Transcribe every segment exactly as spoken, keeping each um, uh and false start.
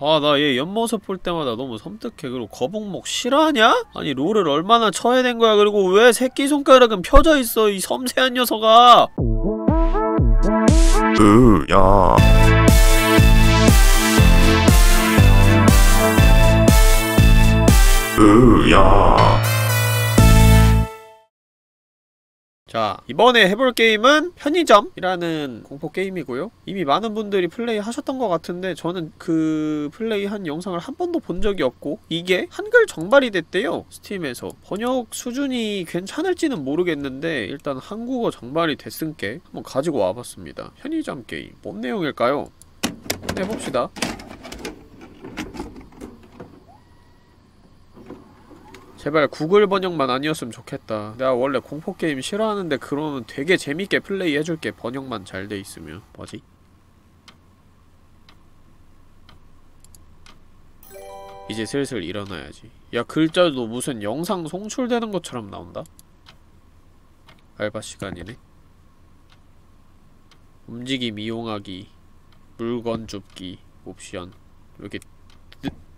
아, 나 얘 옆모습 볼 때마다 너무 섬뜩해. 그리고 거북목 실화냐? 아니 롤을 얼마나 쳐야 된 거야. 그리고 왜 새끼손가락은 펴져있어 이 섬세한 녀석아. 으야 으야. 자, 이번에 해볼 게임은 편의점이라는 공포게임이고요. 이미 많은 분들이 플레이 하셨던 것 같은데 저는 그 플레이한 영상을 한 번도 본 적이 없고, 이게 한글 정발이 됐대요. 스팀에서. 번역 수준이 괜찮을지는 모르겠는데 일단 한국어 정발이 됐은께 한번 가지고 와봤습니다. 편의점 게임. 뭔 내용일까요? 해봅시다. 제발 구글 번역만 아니었으면 좋겠다. 내가 원래 공포게임 싫어하는데 그러면 되게 재밌게 플레이해줄게. 번역만 잘 돼있으면. 뭐지? 이제 슬슬 일어나야지. 야, 글자도 무슨 영상 송출되는 것처럼 나온다? 알바 시간이네. 움직임 이용하기, 물건 줍기, 옵션. 왜 이렇게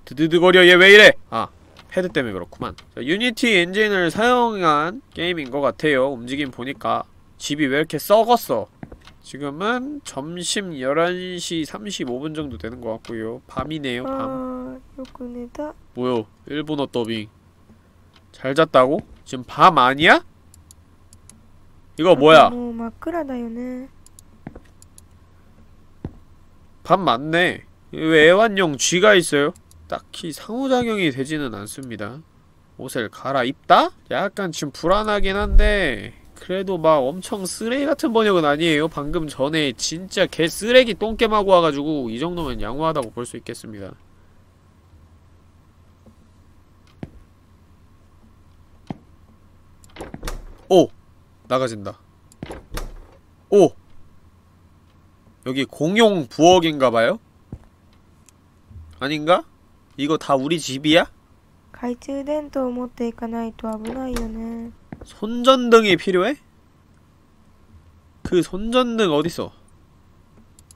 드드드거려. 얘 왜 이래! 아! 패드 때문에 그렇구만. 자, 유니티 엔진을 사용한 게임인 것 같아요. 움직임 보니까 집이 왜 이렇게 썩었어. 지금은 점심 열한 시 삼십오 분 정도 되는 것 같고요. 밤이네요, 밤. 아, 뭐야? 일본어 더빙. 잘 잤다고? 지금 밤 아니야? 이거 뭐야? 밤 맞네. 왜 애완용 쥐가 있어요? 딱히 상호작용이 되지는 않습니다. 옷을 갈아입다? 약간 지금 불안하긴 한데 그래도 막 엄청 쓰레기 같은 번역은 아니에요. 방금 전에 진짜 개 쓰레기 똥겜하고 와가지고 이 정도면 양호하다고 볼 수 있겠습니다. 오! 나가진다. 오! 여기 공용 부엌인가봐요? 아닌가? 이거 다 우리 집이야? 손전등이 필요해? 그 손전등 어딨어?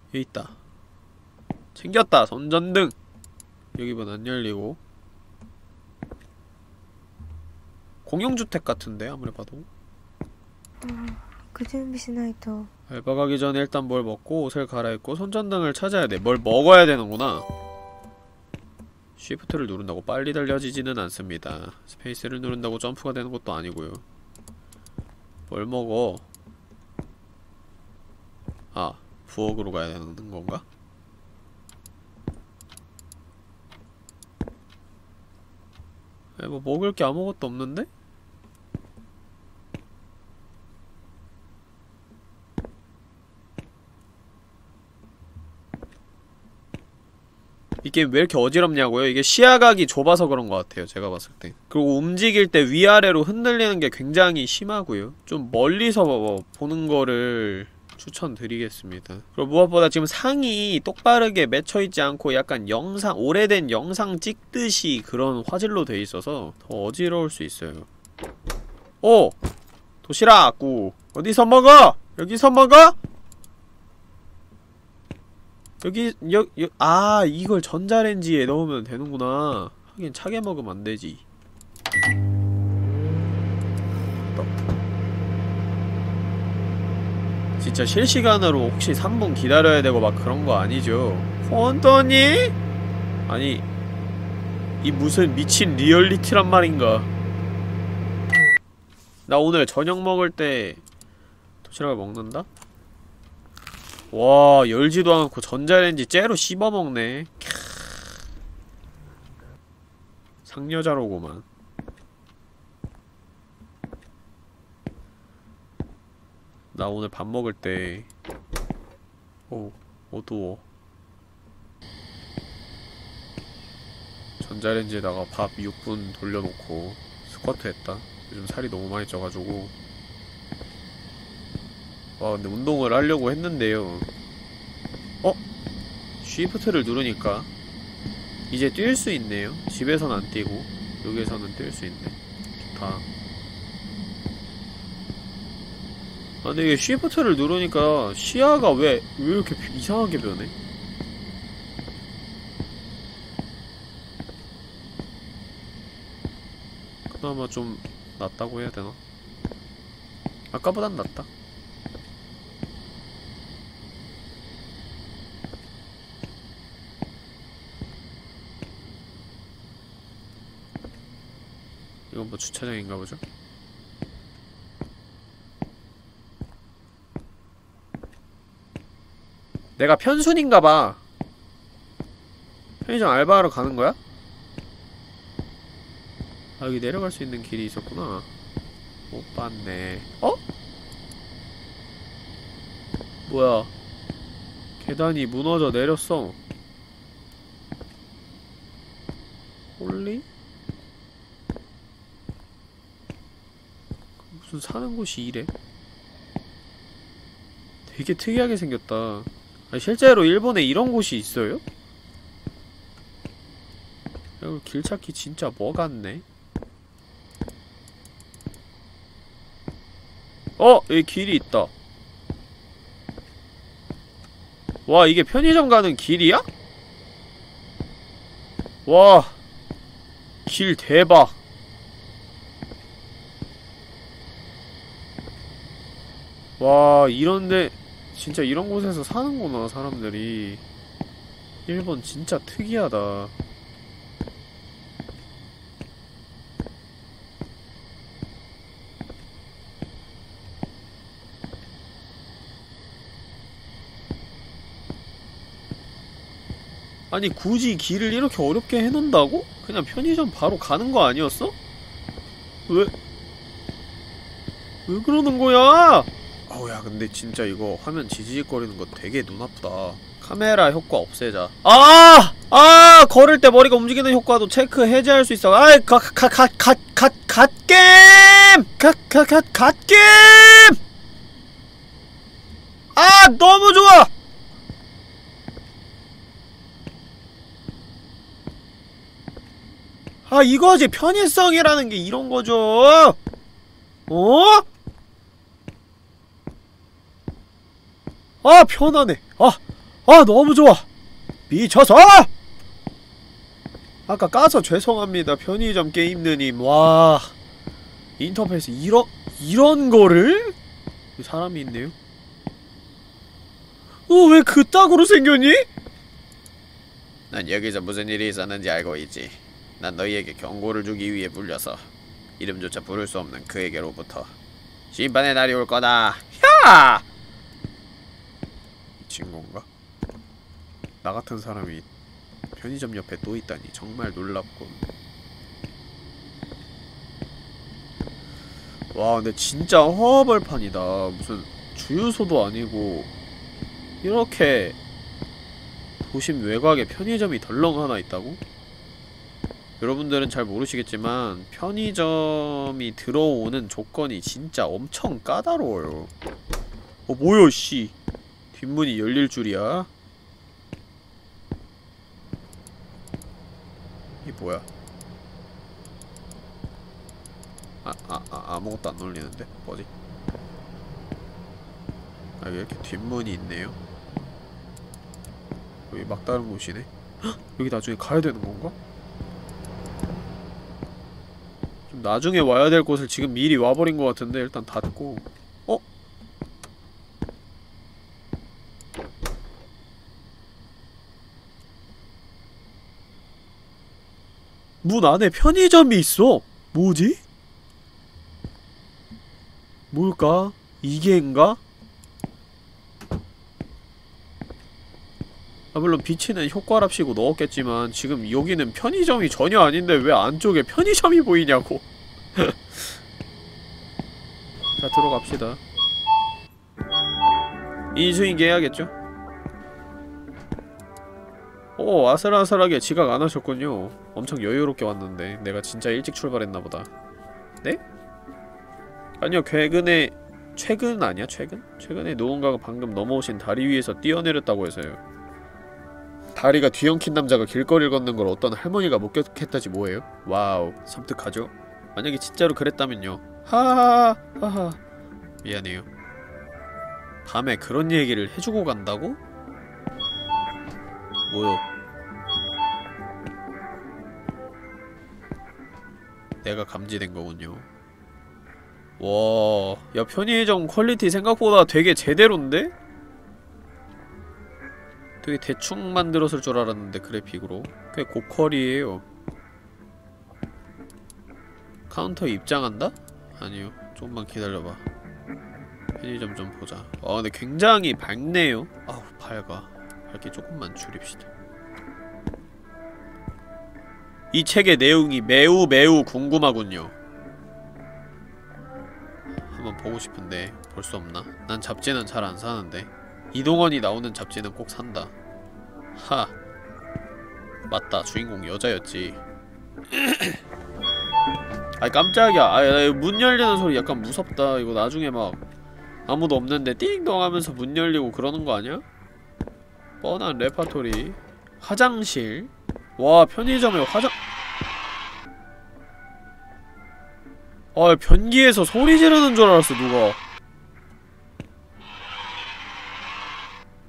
여기 있다. 챙겼다, 손전등! 여기 문 안 열리고. 공용주택 같은데, 아무리 봐도. 그 준비しないと. 알바 가기 전에 일단 뭘 먹고, 옷을 갈아입고, 손전등을 찾아야 돼. 뭘 먹어야 되는구나. 쉬프트를 누른다고 빨리 달려지지는 않습니다. 스페이스를 누른다고 점프가 되는 것도 아니고요. 뭘 먹어? 아, 부엌으로 가야 되는 건가? 아니, 뭐 먹을 게 아무것도 없는데? 이 게임 왜 이렇게 어지럽냐고요? 이게 시야각이 좁아서 그런 것 같아요, 제가 봤을 때. 그리고 움직일 때 위아래로 흔들리는 게 굉장히 심하고요. 좀 멀리서 보는 거를 추천드리겠습니다. 그리고 무엇보다 지금 상이 똑바르게 맺혀있지 않고 약간 영상, 오래된 영상 찍듯이 그런 화질로 돼 있어서 더 어지러울 수 있어요. 오! 도시락! 구! 어디서 먹어! 여기서 먹어! 여기, 여, 여, 아, 이걸 전자레인지에 넣으면 되는구나. 하긴 차게 먹으면 안 되지. 진짜 실시간으로 혹시 삼 분 기다려야 되고 막 그런 거 아니죠? 혼돈이? 아니, 이 무슨 미친 리얼리티란 말인가. 나 오늘 저녁 먹을 때 도시락을 먹는다? 와, 열지도 않고 전자레인지 째로 씹어먹네. 캬. 상여자로구만. 나 오늘 밥 먹을 때 오, 어두워. 전자레인지에다가 밥 육 분 돌려놓고 스쿼트 했다. 요즘 살이 너무 많이 쪄가지고. 와, 근데 운동을 하려고 했는데요. 어? 쉬프트를 누르니까 이제 뛸 수 있네요. 집에선 안 뛰고 여기에서는 뛸 수 있네. 좋다. 아, 근데 이게 쉬프트를 누르니까 시야가 왜, 왜 이렇게 이상하게 변해? 그나마 좀 낫다고 해야 되나? 아까보단 낫다. 이건 뭐 주차장인가 보죠? 내가 편순인가봐. 편의점 알바하러 가는거야? 아, 여기 내려갈 수 있는 길이 있었구나. 못 봤네. 어? 뭐야, 계단이 무너져 내렸어. 홀리? 무슨 사는 곳이 이래? 되게 특이하게 생겼다. 아니, 실제로 일본에 이런 곳이 있어요? 여기 길 찾기 진짜 뭐 같네. 어! 여기 길이 있다. 와, 이게 편의점 가는 길이야? 와, 길 대박. 와, 이런데 진짜 이런 곳에서 사는구나, 사람들이. 일본 진짜 특이하다. 아니, 굳이 길을 이렇게 어렵게 해놓는다고? 그냥 편의점 바로 가는 거 아니었어? 왜? 왜 그러는 거야? 아우, 야, 근데 진짜 이거 화면 지지직거리는 거 되게 눈 아프다. 카메라 효과 없애자. 아! 아! 걸을 때 머리가 움직이는 효과도 체크 해제할 수 있어. 아이, 가, 가, 가, 가, 가, 갓겜! 가, 가, 가, 갓겜! 아! 너무 좋아! 아, 이거지. 편의성이라는 게 이런 거죠. 어? 아, 편하네. 아, 아, 너무 좋아. 미쳐서. 아까 까서 죄송합니다, 편의점 게임느님. 와, 인터페이스 이런 이런 거를? 사람이 있네요. 어, 왜 그따구로 생겼니? 난 여기서 무슨 일이 있었는지 알고 있지. 난 너희에게 경고를 주기 위해 물려서 이름조차 부를 수 없는 그에게로부터 심판의 날이 올 거다. 야! 미친 건가? 나 같은 사람이 편의점 옆에 또 있다니 정말 놀랍군. 와, 근데 진짜 허허벌판이다. 무슨 주유소도 아니고 이렇게 도심 외곽에 편의점이 덜렁 하나 있다고? 여러분들은 잘 모르시겠지만 편의점이 들어오는 조건이 진짜 엄청 까다로워요. 어, 뭐야, 씨. 뒷문이 열릴 줄이야? 이게 뭐야? 아, 아, 아, 아무것도 안 놀리는데? 뭐지? 아, 여기 이렇게 뒷문이 있네요. 여기 막다른 곳이네. 헉! 여기 나중에 가야 되는 건가? 좀 나중에 와야 될 곳을 지금 미리 와버린 것 같은데 일단 닫고. 어? 문 안에 편의점이 있어! 뭐지? 뭘까? 이게인가? 아, 물론 비치는 효과랍시고 넣었겠지만 지금 여기는 편의점이 전혀 아닌데 왜 안쪽에 편의점이 보이냐고. 자, 들어갑시다. 인수인계 해야겠죠? 오, 아슬아슬하게 지각 안 하셨군요. 엄청 여유롭게 왔는데 내가 진짜 일찍 출발했나보다. 네? 아니요, 최근에... 최근 아니야? 최근? 최근에 누군가가 방금 넘어오신 다리 위에서 뛰어내렸다고 해서요. 다리가 뒤엉킨 남자가 길거리를 걷는 걸 어떤 할머니가 목격했다지 뭐예요? 와우, 섬뜩하죠? 만약에 진짜로 그랬다면요. 하하하 하하. 미안해요. 밤에 그런 얘기를 해주고 간다고? 뭐요? 내가 감지된 거군요. 와, 야 편의점 퀄리티 생각보다 되게 제대로인데? 되게 대충 만들었을 줄 알았는데 그래픽으로 꽤 고퀄이에요. 카운터에 입장한다? 아니요, 조금만 기다려봐. 편의점 좀 보자. 아 근데 굉장히 밝네요. 아우 밝아. 밝기 조금만 줄입시다. 이 책의 내용이 매우 매우 궁금하군요. 한번 보고 싶은데 볼 수 없나? 난 잡지는 잘 안 사는데 이동원이 나오는 잡지는 꼭 산다. 하, 맞다, 주인공 여자였지. 아이 깜짝이야. 아이 문 열리는 소리 약간 무섭다. 이거 나중에 막 아무도 없는데 띵동 하면서 문 열리고 그러는 거 아니야? 뻔한 레파토리. 화장실. 와 편의점에 화장... 아 변기에서 소리 지르는 줄 알았어 누가.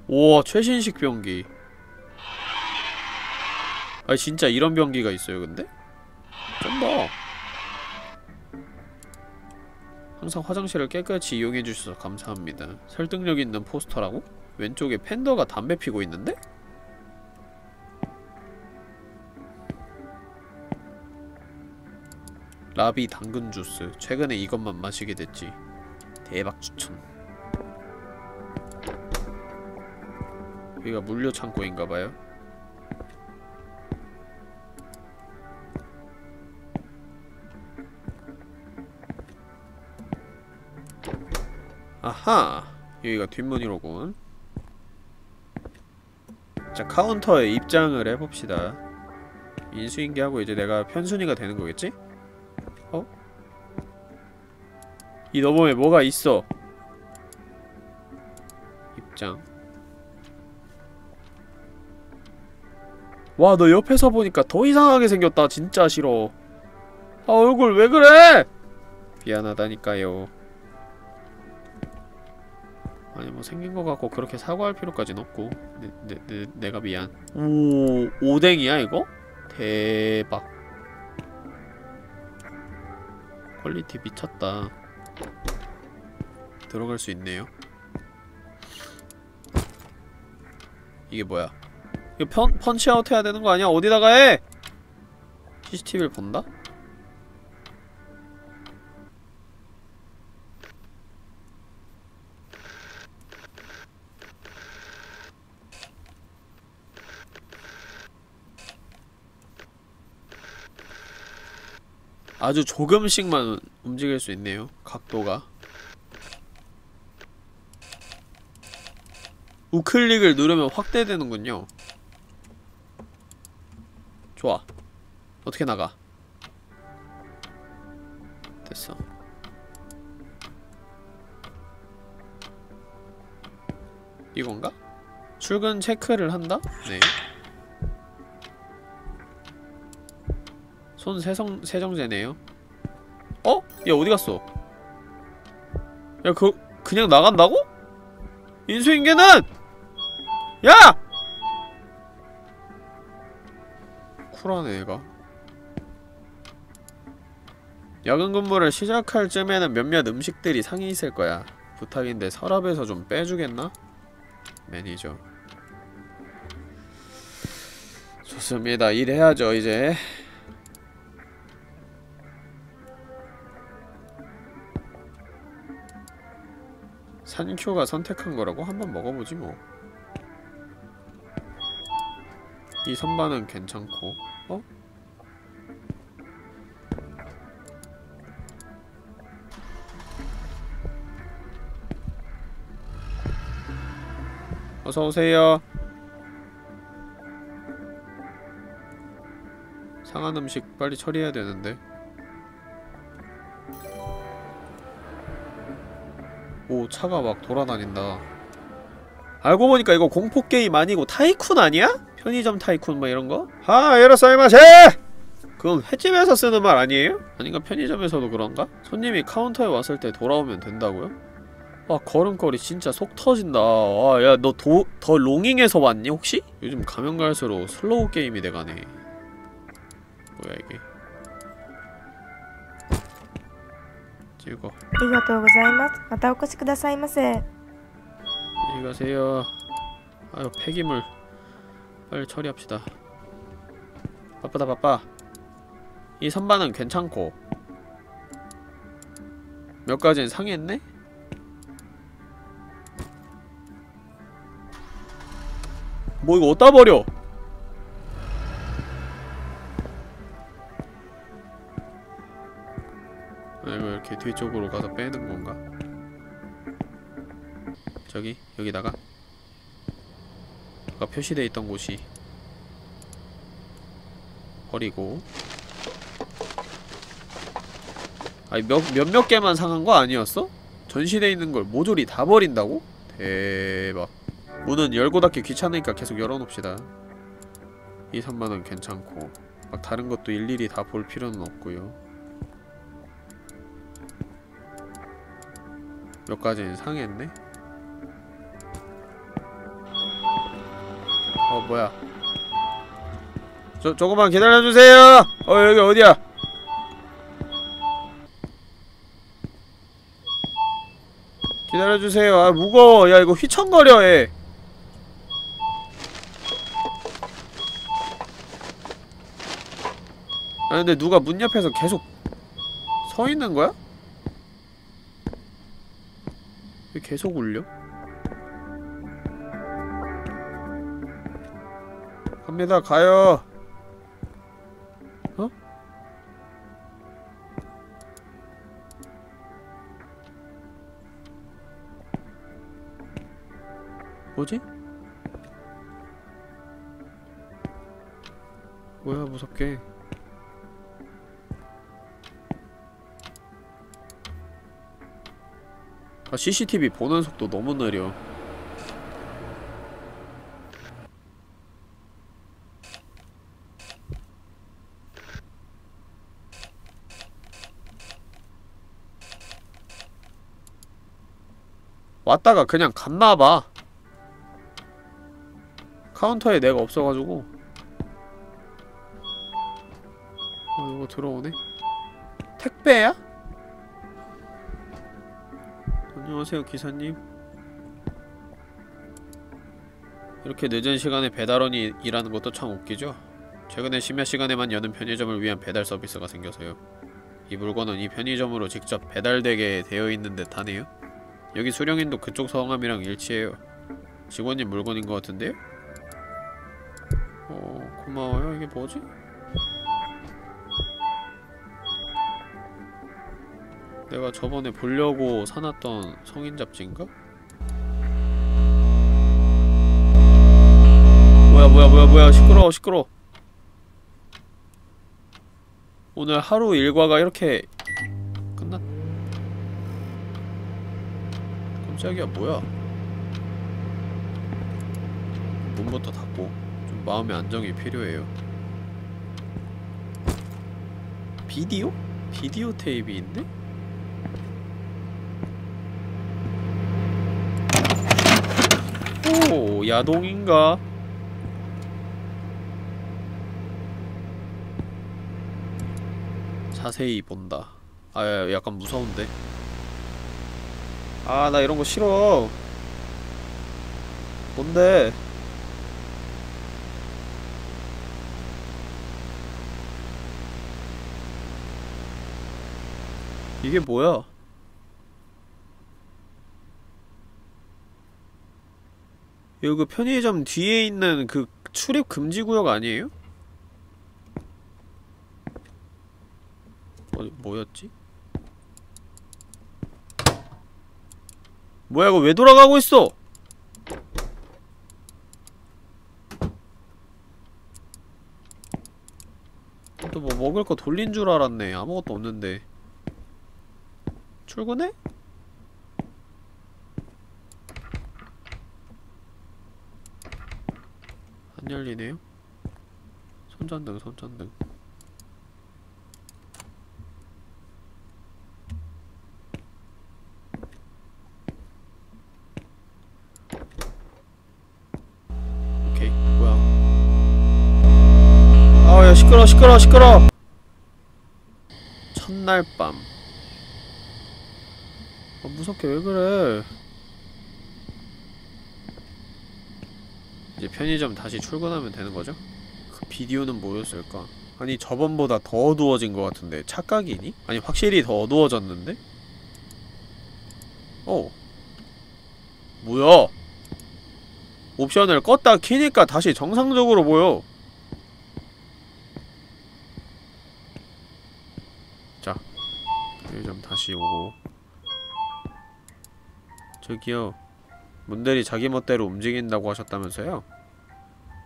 우와 최신식 변기. 아 진짜 이런 변기가 있어요 근데? 쩐다. 항상 화장실을 깨끗이 이용해주셔서 감사합니다. 설득력 있는 포스터라고? 왼쪽에 팬더가 담배 피고 있는데? 라비 당근 주스. 최근에 이것만 마시게 됐지. 대박 추천. 여기가 물류 창고인가봐요. 아하! 여기가 뒷문이로군. 자, 카운터에 입장을 해봅시다. 인수인계하고 이제 내가 편순이가 되는 거겠지? 어? 이 너머에 뭐가 있어? 입장. 와, 너 옆에서 보니까 더 이상하게 생겼다. 진짜 싫어. 아, 얼굴 왜 그래? 미안하다니까요. 아니 뭐 생긴 거 같고 그렇게 사과할 필요까지는 없고. 내, 내, 내, 내가 미안. 오... 오뎅이야 이거? 대박. 퀄리티 미쳤다. 들어갈 수 있네요. 이게 뭐야? 이거 펀, 펀치아웃 해야 되는 거 아니야? 어디다가 해! 씨씨티비를 본다? 아주 조금씩만 움직일 수 있네요. 각도가. 우클릭을 누르면 확대되는군요. 좋아. 어떻게 나가? 됐어. 이건가? 출근 체크를 한다? 네. 손 세정, 세정제네요. 어? 야 어디갔어? 야 그.. 그냥 나간다고? 인수인계는! 야! 쿨하네 얘가. 야근 근무를 시작할 쯤에는 몇몇 음식들이 상이 있을 거야. 부탁인데 서랍에서 좀 빼주겠나? 매니저. 좋습니다. 일해야죠 이제. 산효가 선택한 거라고? 한번 먹어보지 뭐. 이 선반은 괜찮고. 어? 어서오세요. 상한 음식 빨리 처리해야 되는데. 오, 차가 막 돌아다닌다. 알고 보니까 이거 공포게임 아니고 타이쿤 아니야? 편의점 타이쿤 뭐 이런거? 하! 에러사이마세! 그건 횟집에서 쓰는 말 아니에요? 아닌가? 편의점에서도 그런가? 손님이 카운터에 왔을 때 돌아오면 된다고요? 아, 걸음걸이 진짜 속 터진다. 아, 야, 너 도, 더 롱잉에서 왔니 혹시? 요즘 가면 갈수록 슬로우 게임이 돼가네. 뭐야 이게. 찍어. 감사합니다. 마타 오코시 쿠다사이마세. 안녕히 가세요. 아유, 폐기물 빨리 처리합시다. 바쁘다 바빠. 이 선반은 괜찮고 몇 가지는 상했네? 뭐 이거 어디다 버려? 이거 이렇게 뒤쪽으로 가서 빼는 건가? 저기 여기다가 아까 표시되어 있던 곳이 버리고. 아니 몇, 몇몇 개만 상한 거 아니었어? 전시되어 있는 걸 모조리 다 버린다고? 대박. 문은 열고 닫기 귀찮으니까 계속 열어놓읍시다. 이 선반은 괜찮고 막 다른 것도 일일이 다 볼 필요는 없고요. 몇 가지는 상했네? 어 뭐야. 저, 조금만 기다려주세요! 어 여기 어디야? 기다려주세요. 아 무거워. 야 이거 휘청거려 해. 아 근데 누가 문 옆에서 계속 서있는 거야? 왜 계속 울려? 갑니다. 가요. 어? 뭐지? 뭐야 무섭게. 아 씨씨티비 보는 속도 너무 느려. 왔다가 그냥 갔나봐. 카운터에 내가 없어가지고. 어 이거 들어오네. 택배야? 안녕하세요 기사님. 이렇게 늦은 시간에 배달원이 일하는 것도 참 웃기죠? 최근에 심야 시간에만 여는 편의점을 위한 배달 서비스가 생겨서요. 이 물건은 이 편의점으로 직접 배달되게 되어있는 듯 하네요. 여기 수령인도 그쪽 성함이랑 일치해요. 직원님 물건인 것 같은데요? 어, 고마워요. 이게 뭐지? 내가 저번에 보려고 사놨던 성인 잡지인가? 뭐야 뭐야 뭐야 뭐야. 시끄러워 시끄러워. 오늘 하루 일과가 이렇게 끝났... 깜짝이야. 뭐야. 문부터 닫고 마음의 안정이 필요해요. 비디오? 비디오 테이프인데? 오, 야동인가? 자세히 본다. 아, 야, 약간 무서운데? 아, 나 이런 거 싫어. 뭔데? 이게 뭐야? 여기 그 편의점 뒤에 있는 그 출입 금지 구역 아니에요? 어, 뭐였지? 뭐야 이거 왜 돌아가고 있어? 또 뭐 먹을 거 돌린 줄 알았네. 아무것도 없는데. 출근해? 안 열리네요? 손전등, 손전등. 오케이, 뭐야. 아우, 야, 시끄러워, 시끄러워, 시끄러워! 첫날 밤. 아, 무섭게 왜 그래. 이제 편의점 다시 출근하면 되는 거죠? 그 비디오는 뭐였을까? 아니 저번보다 더 어두워진 것 같은데 착각이니? 아니 확실히 더 어두워졌는데? 어 뭐야? 옵션을 껐다 키니까 다시 정상적으로 보여. 자 편의점 다시 오고. 저기요, 문대리 자기 멋대로 움직인다고 하셨다면서요?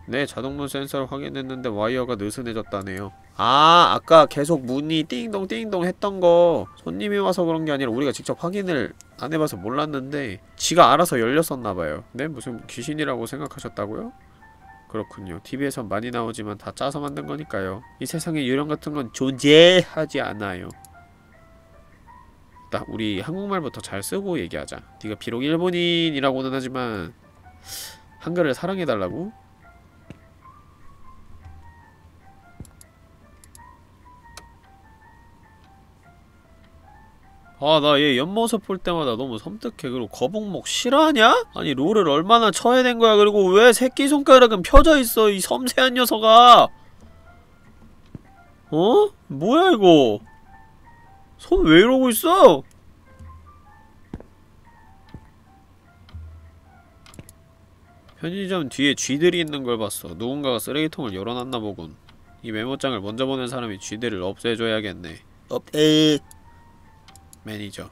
네, 자동문 센서를 확인했는데 와이어가 느슨해졌다네요. 아, 아까 계속 문이 띵동 띵동 했던 거 손님이 와서 그런 게 아니라 우리가 직접 확인을 안 해봐서 몰랐는데 지가 알아서 열렸었나봐요. 네? 무슨 귀신이라고 생각하셨다고요? 그렇군요. 티비에선 많이 나오지만 다 짜서 만든 거니까요. 이 세상에 유령 같은 건 존재하지 않아요. 나 우리 한국말부터 잘 쓰고 얘기하자. 네가 비록 일본인이라고는 하지만 한글을 사랑해달라고? 아, 나 얘 옆모습 볼 때마다 너무 섬뜩해. 그리고 거북목 싫어하냐? 아니 롤을 얼마나 쳐야 된 거야. 그리고 왜 새끼손가락은 펴져있어 이 섬세한 녀석아. 어? 뭐야 이거 손 왜 이러고 있어? 편의점 뒤에 쥐들이 있는 걸 봤어. 누군가가 쓰레기통을 열어놨나 보군. 이 메모장을 먼저 보낸 사람이 쥐들을 없애줘야겠네. 업에 매니저,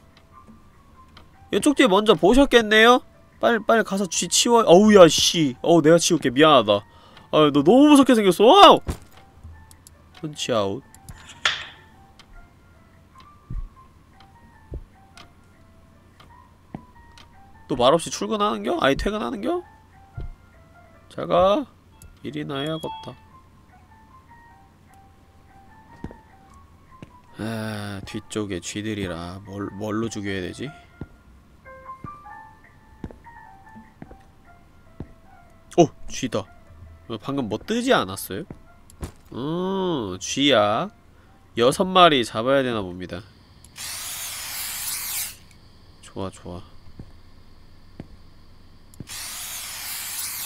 이쪽 뒤에 먼저 보셨겠네요? 빨리 빨리 가서 쥐 치워. 어우야 씨, 어우 내가 치울게. 미안하다. 아, 너 너무 무섭게 생겼어. 와우! 펀치 아웃. 또 말없이 출근하는겨? 아니 퇴근하는겨? 자가 일이나 해야겠다. 아, 뒤쪽에 쥐들이라 뭘, 뭘로 죽여야 되지? 오! 쥐다! 방금 뭐 뜨지 않았어요? 음, 쥐야. 여섯 마리 잡아야 되나 봅니다. 좋아, 좋아.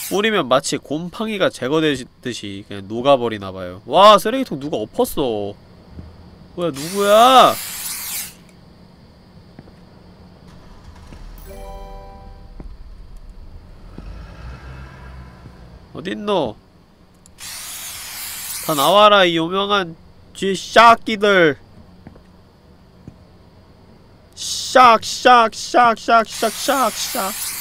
뿌리면 마치 곰팡이가 제거되듯이 그냥 녹아버리나봐요. 와, 쓰레기통 누가 엎었어. 뭐야, 누구야? 어딨노? 다 나와라, 이 유명한 쥐샥끼들. 샥샥샥샥샥샥샥.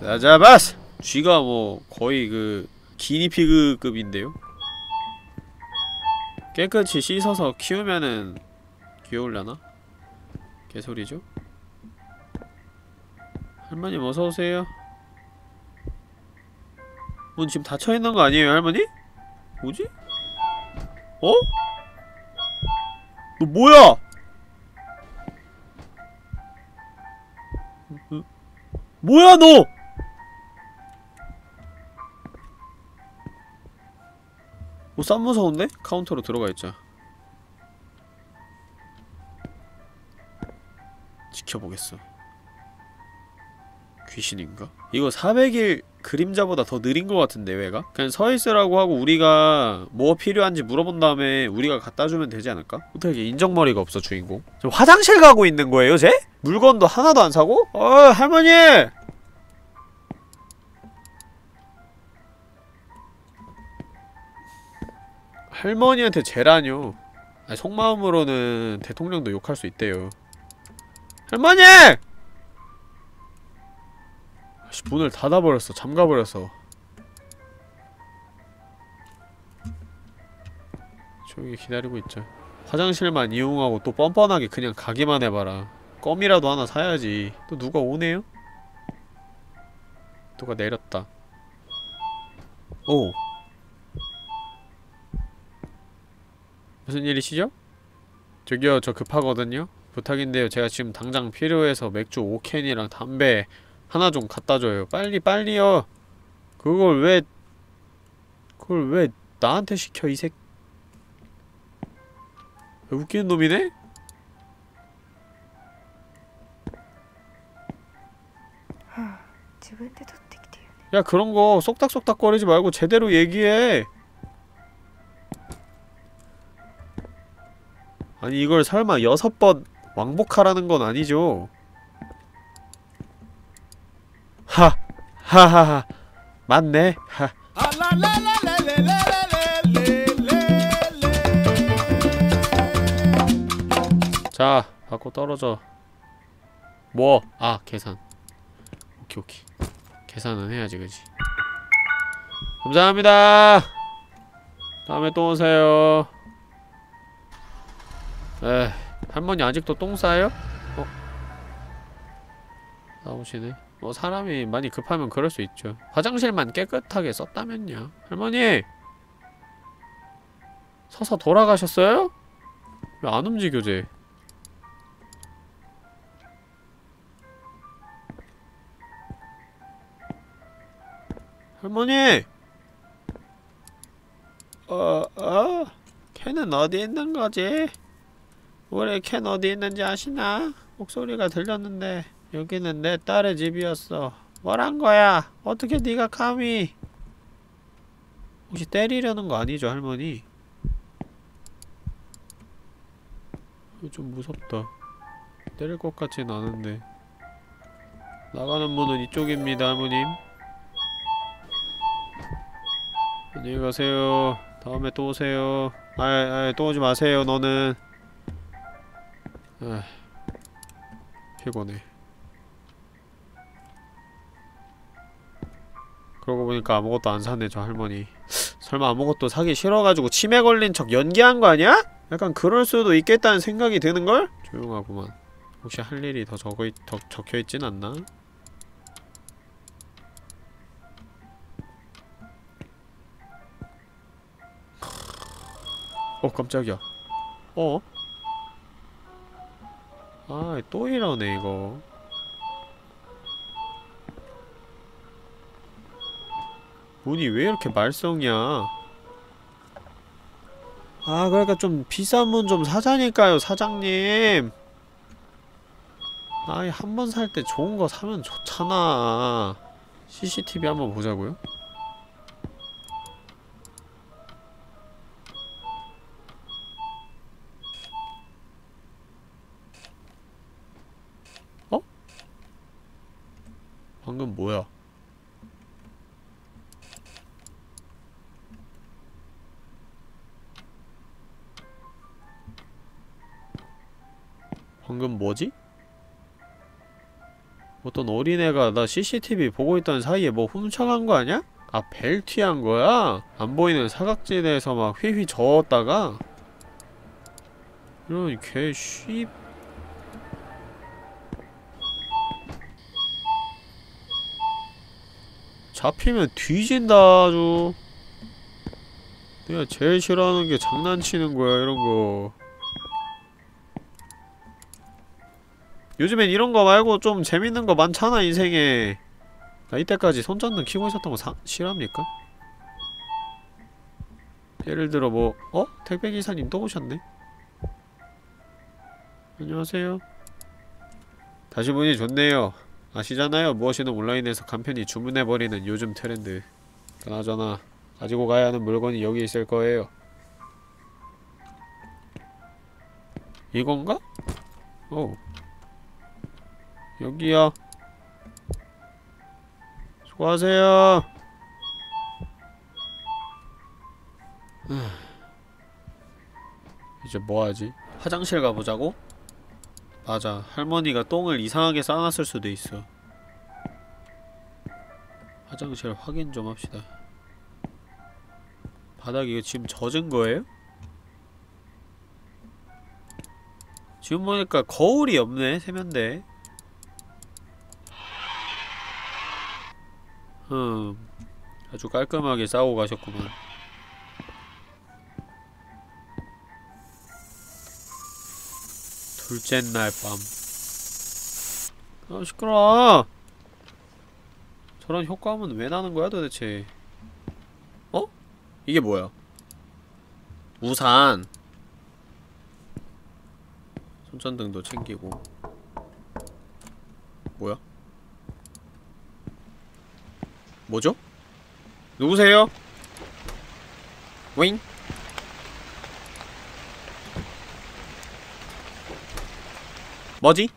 다 잡았어! 쥐가 뭐 거의 그 기니피그급인데요? 깨끗이 씻어서 키우면은 귀여울라나? 개소리죠? 할머님 어서오세요. 문 지금 닫혀있는 거 아니에요 할머니? 뭐지? 어? 너 뭐야? 뭐야 너! 오, 쌈 무서운데? 카운터로 들어가 있자. 지켜보겠어. 귀신인가? 이거 사백 일 그림자보다 더 느린 것 같은데, 얘가? 그냥 서있으라고 하고 우리가 뭐 필요한지 물어본 다음에 우리가 갖다주면 되지 않을까? 어떻게 인정머리가 없어, 주인공? 저 화장실 가고 있는 거예요, 쟤? 물건도 하나도 안 사고? 어, 할머니! 할머니한테 쟤라뇨. 아니, 속마음으로는 대통령도 욕할 수 있대요. 할머니! 아씨, 문을 닫아버렸어. 잠가버렸어. 조용히 기다리고 있자. 화장실만 이용하고 또 뻔뻔하게 그냥 가기만 해봐라. 껌이라도 하나 사야지. 또 누가 오네요? 누가 내렸다. 오! 무슨 일이시죠? 저기요, 저 급하거든요? 부탁인데요, 제가 지금 당장 필요해서 맥주 오 캔이랑 담배 하나 좀 갖다줘요. 빨리 빨리요! 그걸 왜... 그걸 왜 나한테 시켜, 이 새... 웃기는 놈이네? 야, 그런거 쏙닥쏙닥 거리지 말고 제대로 얘기해. 아니 이걸 설마 여섯 번 왕복하라는 건 아니죠? 하! 하하하! 맞네! 하! 자, 받고 떨어져. 뭐? 아, 계산. 오케이, 오케이. 계산은 해야지, 그치? 감사합니다! 다음에 또 오세요. 에이, 할머니 아직도 똥 싸요? 어? 나오시네. 뭐 사람이 많이 급하면 그럴 수 있죠. 화장실만 깨끗하게 썼다면요. 할머니! 서서 돌아가셨어요? 왜 안 움직여, 쟤? 할머니! 어, 어? 캔은 어디 있는 거지? 올해 캔 어디 있는지 아시나? 목소리가 들렸는데. 여기는 내 딸의 집이었어. 뭐란 거야? 어떻게 네가 감히? 혹시 때리려는 거 아니죠, 할머니? 좀 무섭다. 때릴 것 같진 않은데. 나가는 문은 이쪽입니다, 할머님. 안녕히 가세요. 다음에 또 오세요. 아이, 아이, 또 오지 마세요, 너는. 아, 피곤해. 그러고 보니까 아무것도 안 사네, 저 할머니. 설마 아무것도 사기 싫어가지고 치매 걸린 척 연기한 거 아니야? 약간 그럴 수도 있겠다는 생각이 드는걸? 조용하구만. 혹시 할 일이 더 적어, 더 적혀있진 않나? 어, 깜짝이야. 어? 아, 또 이러네, 이거. 문이 왜 이렇게 말썽이야? 아, 그러니까 좀 비싼 문 좀 사자니까요, 사장님! 아이, 한 번 살 때 좋은 거 사면 좋잖아. 씨씨티비 한번 보자고요? 방금 뭐야? 방금 뭐지? 어떤 어린애가 나 씨씨티비 보고 있던 사이에 뭐 훔쳐간 거 아냐? 아, 벨트한 거야? 안 보이는 사각지대에서 막 휘휘 저었다가? 이런 개 씨... 잡히면 뒤진다, 아주. 내가 제일 싫어하는 게 장난치는 거야, 이런 거. 요즘엔 이런 거 말고 좀 재밌는 거 많잖아, 인생에. 나 이때까지 손전등 켜고 있었던 거 사, 싫어합니까? 예를 들어 뭐, 어? 택배기사님 또 오셨네? 안녕하세요. 다시 보니 좋네요. 아시잖아요. 무엇이든 온라인에서 간편히 주문해버리는 요즘 트렌드. 그나저나 가지고 가야 하는 물건이 여기 있을 거예요. 이건가? 오, 여기요. 수고하세요. 이제 뭐하지? 화장실 가보자고? 맞아, 할머니가 똥을 이상하게 싸놨을 수도 있어. 화장실 확인 좀 합시다. 바닥 이거 지금 젖은 거예요? 지금 보니까 거울이 없네, 세면대. 음, 아주 깔끔하게 싸고 가셨구만. 둘째 날 밤. 아, 시끄러워. 저런 효과음은 왜 나는 거야, 도대체? 어? 이게 뭐야? 우산. 손전등도 챙기고. 뭐야? 뭐죠? 누구세요? 윙? 뭐지?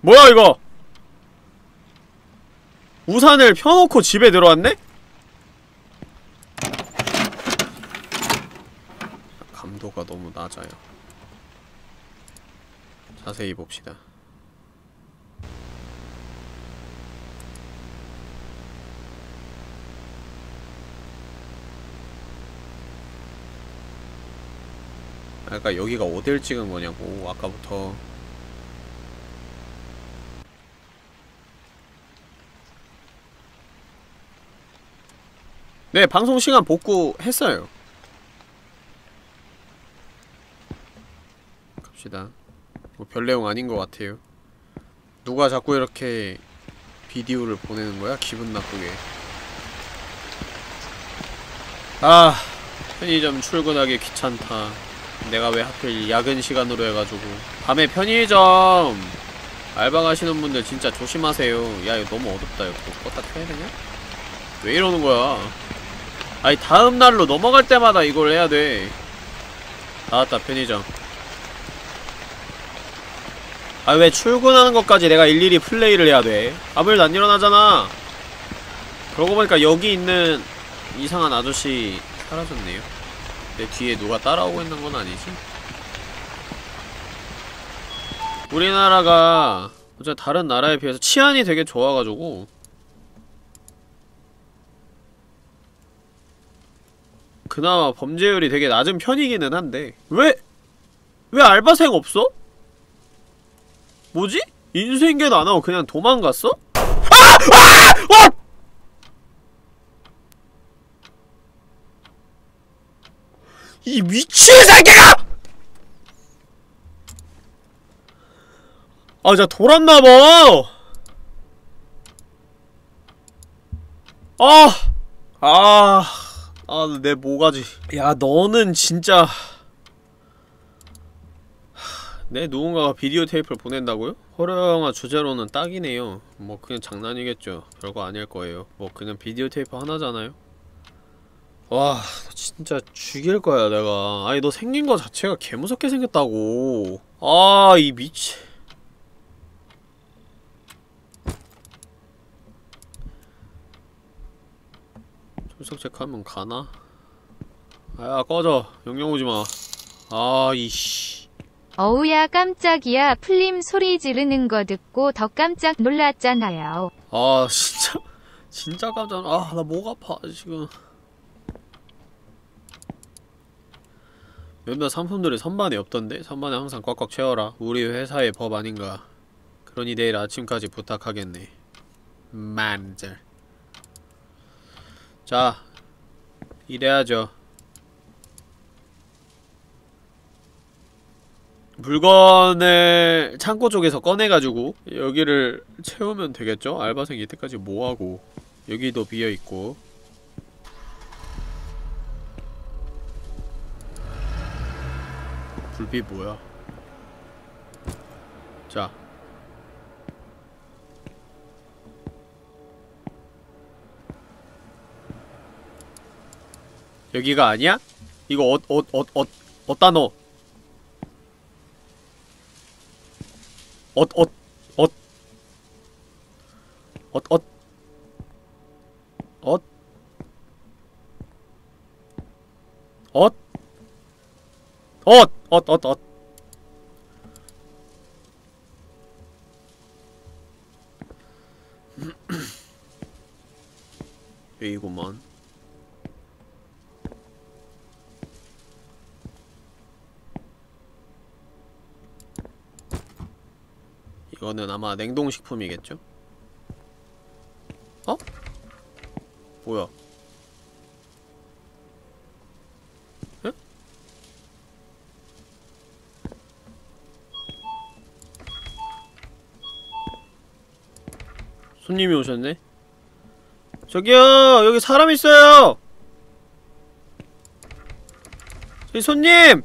뭐야 이거? 우산을 펴놓고 집에 들어왔네? 감도가 너무 낮아요. 자세히 봅시다. 아까 여기가 어딜 찍은 거냐고 아까부터. 네, 방송 시간 복구했어요. 갑시다. 뭐 별 내용 아닌 것 같아요. 누가 자꾸 이렇게 비디오를 보내는 거야? 기분 나쁘게. 아, 편의점 출근하기 귀찮다. 내가 왜 하필 야근 시간으로 해가지고. 밤에 편의점 알바 가시는 분들 진짜 조심하세요. 야, 이거 너무 어둡다. 이거 껐다 켜야 되냐? 왜 이러는 거야? 아니, 다음 날로 넘어갈 때마다 이걸 해야 돼. 나왔다, 편의점. 아, 왜 출근하는 것까지 내가 일일이 플레이를 해야 돼? 아무 일도 안 일어나잖아. 그러고 보니까 여기 있는 이상한 아저씨 사라졌네요. 내 뒤에 누가 따라오고 있는 건 아니지? 우리나라가 어째 다른 나라에 비해서 치안이 되게 좋아가지고. 그나마 범죄율이 되게 낮은 편이기는 한데. 왜? 왜 알바생 없어? 뭐지? 인수인계도 안하고 그냥 도망갔어? 아! 아! 어! 이 미친 새끼가! 아, 진짜 돌았나봐! 아! 아... 아, 내 모가지. 야, 너는 진짜... 네, 누군가가 비디오 테이프를 보낸다고요? 호러영화 주제로는 딱이네요. 뭐 그냥 장난이겠죠. 별거 아닐 거예요. 뭐 그냥 비디오 테이프 하나잖아요. 와, 진짜 죽일 거야 내가. 아니, 너 생긴 거 자체가 개무섭게 생겼다고. 아, 이 미치... 출석 체크하면 가나? 아야, 꺼져. 영영 오지마. 아, 이씨. 어우야, 깜짝이야. 풀림 소리 지르는 거 듣고 더 깜짝 놀랐잖아요. 아, 진짜 진짜 깜짝. 아, 나 목 아파 지금. 몇몇 상품들이 선반에 없던데? 선반에 항상 꽉꽉 채워라. 우리 회사의 법 아닌가. 그러니 내일 아침까지 부탁하겠네. 만절. 자, 일해야죠. 물건을 창고 쪽에서 꺼내가지고 여기를 채우면 되겠죠? 알바생 이때까지 뭐하고. 여기도 비어있고. 불빛 뭐야? 자, 여기가 아니야? 이거 어, 어, 어, 어, 어따 넣어? 엇, 엇, 엇. 엇, 엇. 엇. 엇. 엇, 엇, 엇, 엇. 여기구만. 이거는 아마 냉동식품이겠죠? 어? 뭐야? 응? 손님이 오셨네? 저기요, 여기 사람 있어요. 저기 손님.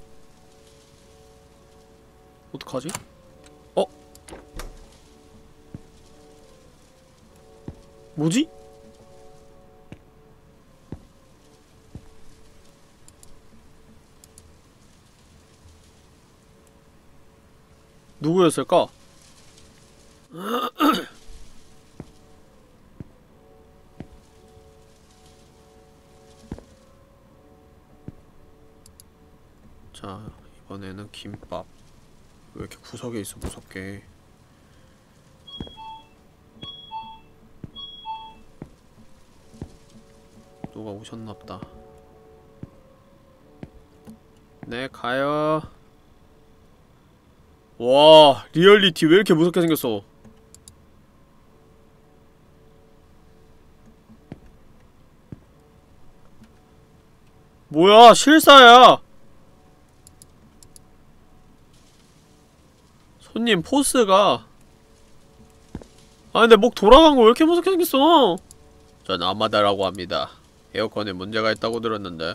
어떡하지? 어? 뭐지? 누구였을까? 자, 이번에는 김밥. 왜 이렇게 구석에 있어, 무섭게. 누가 오셨나보다. 네, 가요. 와, 리얼리티 왜 이렇게 무섭게 생겼어. 뭐야, 실사야. 손님 포스가. 아, 근데 목 돌아간 거 왜 이렇게 무섭게 생겼어. 전 아마다라고 합니다. 에어컨에 문제가 있다고 들었는데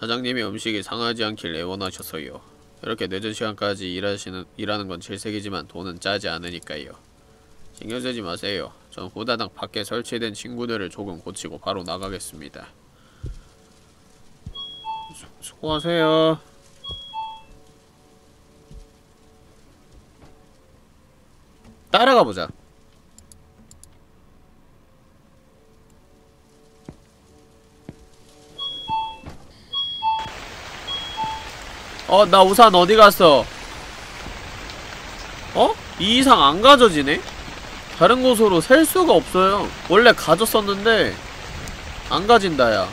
사장님이 음식이 상하지 않길 애원하셨어요. 이렇게 늦은 시간까지 일하시는, 일하는 건 질색이지만 돈은 짜지 않으니까요. 신경 쓰지 마세요. 전 후다닥 밖에 설치된 친구들을 조금 고치고 바로 나가겠습니다. 수, 수고하세요. 따라가보자. 어, 나 우산 어디 갔어? 어? 이 이상 안 가져지네? 다른 곳으로 셀 수가 없어요. 원래 가졌었는데 안 가진다, 야.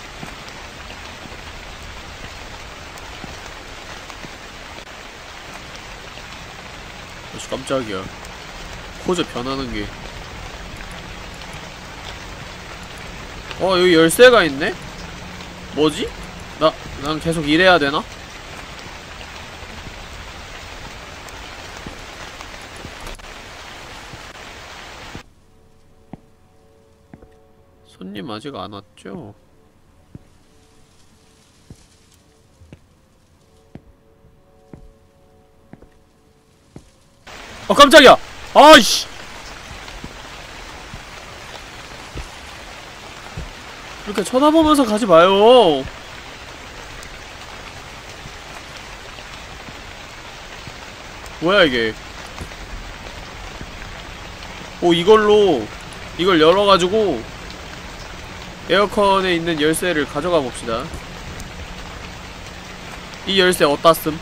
아씨, 깜짝이야. 포즈 변하는 게. 어, 여기 열쇠가 있네? 뭐지? 나, 난 계속 일해야 되나? 손님 아직 안 왔죠? 어, 깜짝이야! 아이씨! 이렇게 쳐다보면서 가지 마요. 뭐야 이게? 오, 이걸로 이걸 열어가지고 에어컨에 있는 열쇠를 가져가 봅시다. 이 열쇠 어디다 쓴?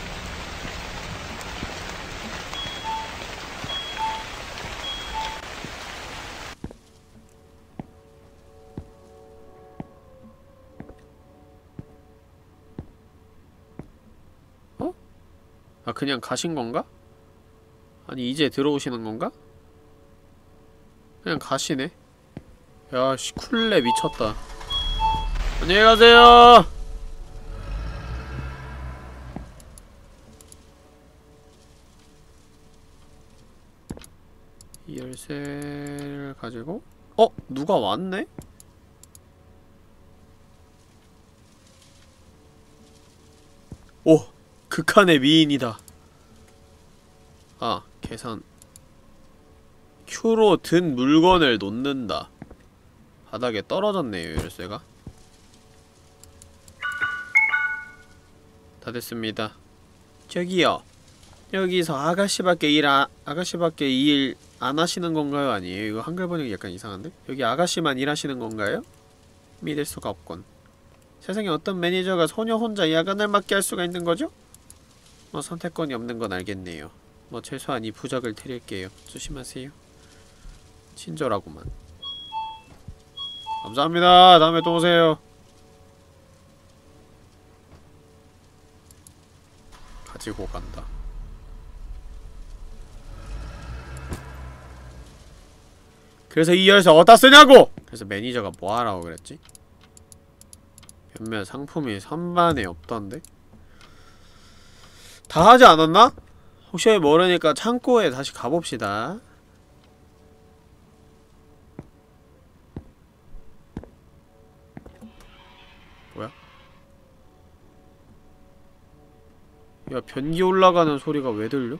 그냥 가신건가? 아니, 이제 들어오시는건가? 그냥 가시네. 야씨, 쿨레 미쳤다. 안녕히 가세요. 이 열쇠를 가지고. 어? 누가 왔네? 오, 극한의 미인이다. 아, 계산. Q로 든 물건을 놓는다. 바닥에 떨어졌네요, 열쇠가. 다 됐습니다. 저기요, 여기서 아가씨밖에 일 아.. 아가씨밖에 일 안 하시는 건가요? 아니에요? 이거 한글 번역이 약간 이상한데? 여기 아가씨만 일하시는 건가요? 믿을 수가 없군. 세상에 어떤 매니저가 소녀 혼자 야간을 맡게 할 수가 있는 거죠? 뭐 선택권이 없는 건 알겠네요. 뭐 최소한 이 부적을 드릴게요. 조심하세요. 친절하구만. 감사합니다. 다음에 또 오세요. 가지고 간다. 그래서 이 열쇠 어디다 쓰냐고! 그래서 매니저가 뭐하라고 그랬지? 몇몇 상품이 선반에 없던데? 다 하지 않았나? 혹시 모르니까 창고에 다시 가봅시다. 야, 변기 올라가는 소리가 왜 들려?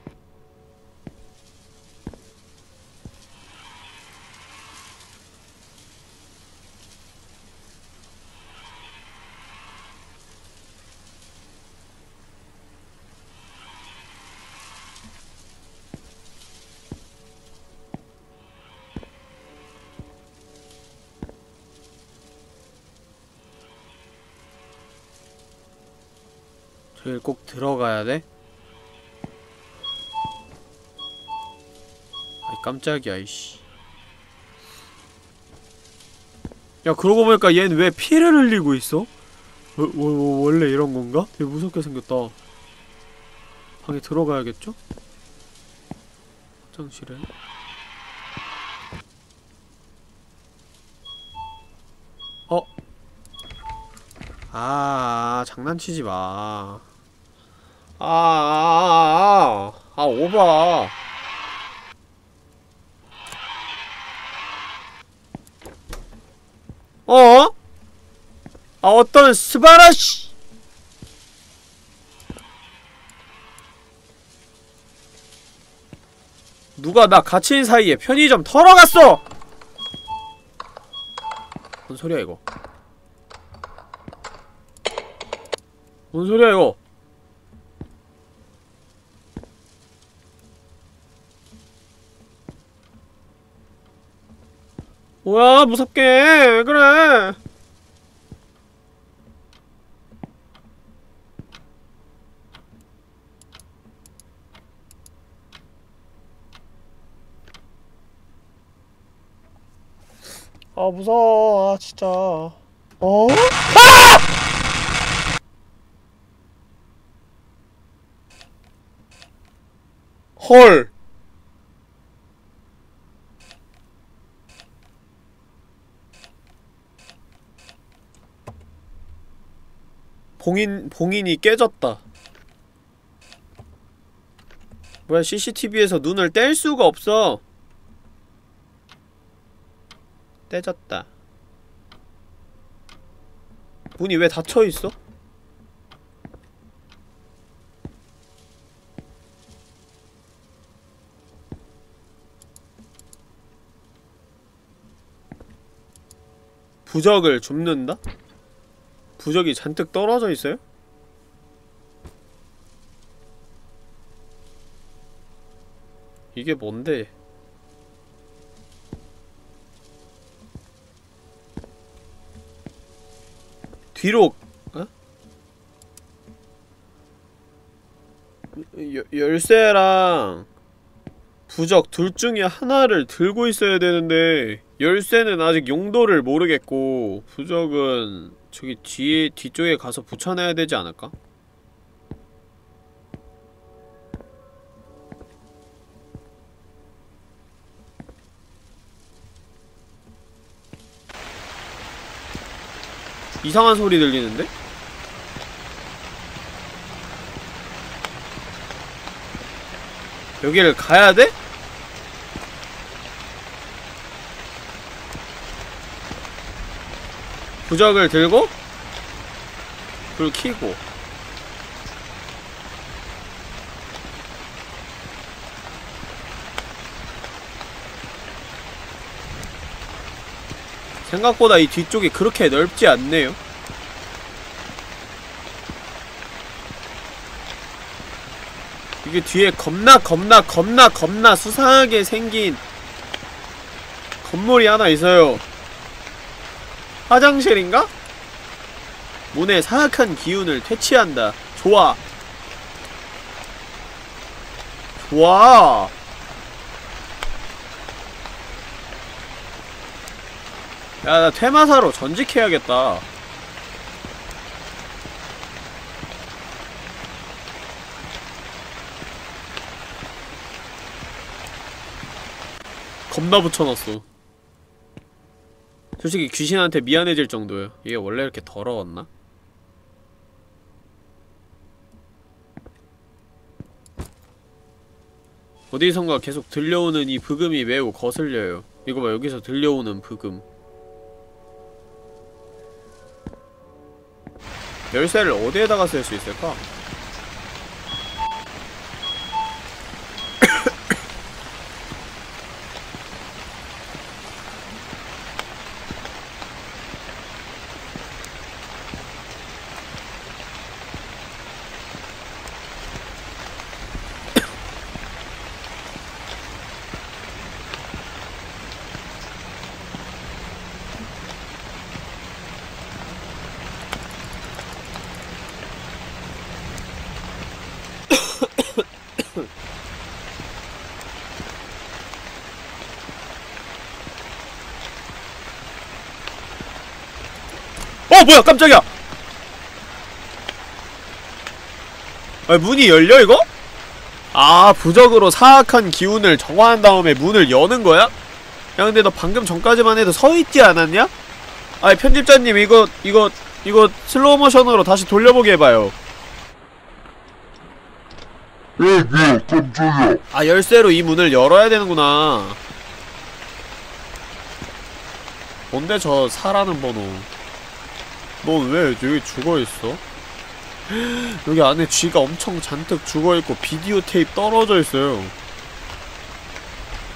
저길 꼭 들어가야 돼? 아이 깜짝이야 이씨. 야 그러고 보니까 얜 왜 피를 흘리고 있어? 뭐, 뭐, 뭐, 원래 이런 건가? 되게 무섭게 생겼다. 방에 들어가야겠죠? 화장실에 어? 아 장난치지 마. 아, 아, 아, 아, 아, 오바. 어? 아, 어떤 스바라시. 누가 나 갇힌 사이에 편의점 털어갔어! 뭔 소리야, 이거? 뭔 소리야, 이거? 뭐야 무섭게 왜 그래. 아 무서워. 아 진짜. 어? 아! 헐. 봉인, 봉인이 깨졌다. 뭐야, 씨씨티비에서 눈을 뗄 수가 없어. 떼졌다. 문이 왜 닫혀있어? 부적을 줍는다? 부적이 잔뜩 떨어져 있어요? 이게 뭔데? 뒤로 어? 여, 열쇠랑 부적 둘 중에 하나를 들고 있어야 되는데 열쇠는 아직 용도를 모르겠고 부적은 저기 뒤에, 뒤쪽에 가서 붙여놔야 되지 않을까? 이상한 소리 들리는데? 여기를 가야 돼? 부적을 들고 불 켜고 생각보다 이 뒤쪽이 그렇게 넓지 않네요. 이게 뒤에 겁나 겁나 겁나 겁나 수상하게 생긴 건물이 하나 있어요. 화장실인가? 문의 사악한 기운을 퇴치한다. 좋아. 좋아. 야, 나 퇴마사로 전직해야겠다. 겁나 붙여놨어. 솔직히 귀신한테 미안해질 정도예요. 이게 원래 이렇게 더러웠나? 어디선가 계속 들려오는 이 브금이 매우 거슬려요. 이거 봐, 여기서 들려오는 브금. 열쇠를 어디에다가 쓸 수 있을까? 어 뭐야 깜짝이야. 아, 문이 열려 이거? 아 부적으로 사악한 기운을 정화한 다음에 문을 여는 거야? 야 근데 너 방금 전까지만 해도 서있지 않았냐? 아니 편집자님 이거 이거 이거 슬로우 모션으로 다시 돌려보게 해봐요. 예예 깜짝이야. 아 열쇠로 이 문을 열어야 되는구나. 뭔데 저 사라는 번호. 넌 왜 여기 죽어있어? 여기 안에 쥐가 엄청 잔뜩 죽어있고 비디오 테이프 떨어져있어요.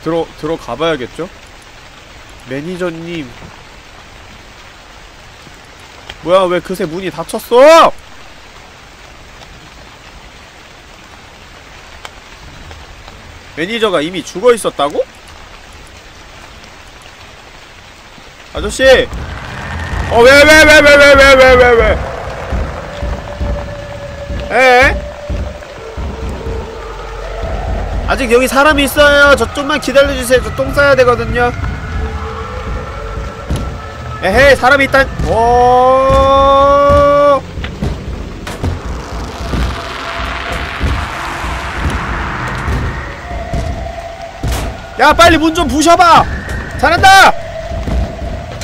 들어.. 들어가봐야겠죠? 매니저님 뭐야 왜 그새 문이 닫혔어! 매니저가 이미 죽어있었다고? 아저씨! 어 왜 왜 왜 왜 왜 왜 왜 왜 왜 에? 아직 여기 사람이 있어요. 저 좀만 기다려주세요. 저 똥 싸야 되거든요. 에헤이 사람이 있다. 오. 야 빨리 문 좀 부셔봐. 잘한다.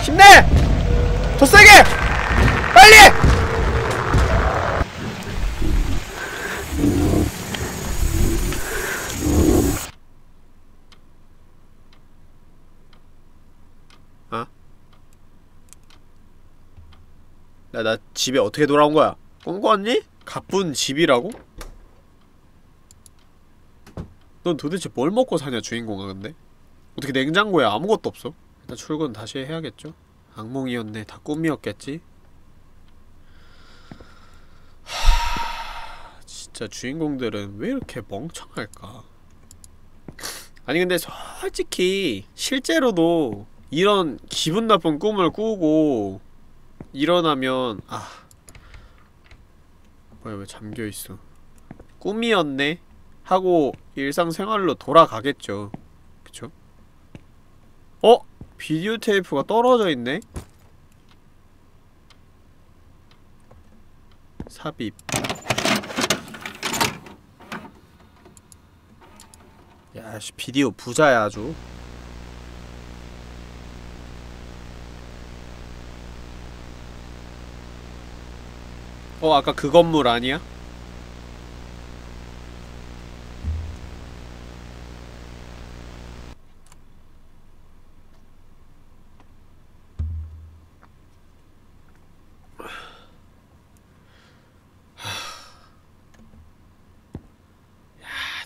힘내. 더 세게. 빨리. 야, 나 집에 어떻게 돌아온 거야? 꿈꿨니? 가쁜 집이라고? 넌 도대체 뭘 먹고 사냐, 주인공아, 근데? 어떻게 냉장고에 아무것도 없어? 일단 출근 다시 해야겠죠? 악몽이었네. 다 꿈이었겠지? 하... 진짜 주인공들은 왜 이렇게 멍청할까? 아니, 근데 솔직히 실제로도 이런 기분 나쁜 꿈을 꾸고 일어나면 아 뭐야 왜 잠겨있어 꿈이었네 하고 일상생활로 돌아가겠죠. 그쵸? 어? 비디오 테이프가 떨어져있네? 삽입. 야씨 비디오 부자야 아주. 어, 아까 그 건물 아니야? 야,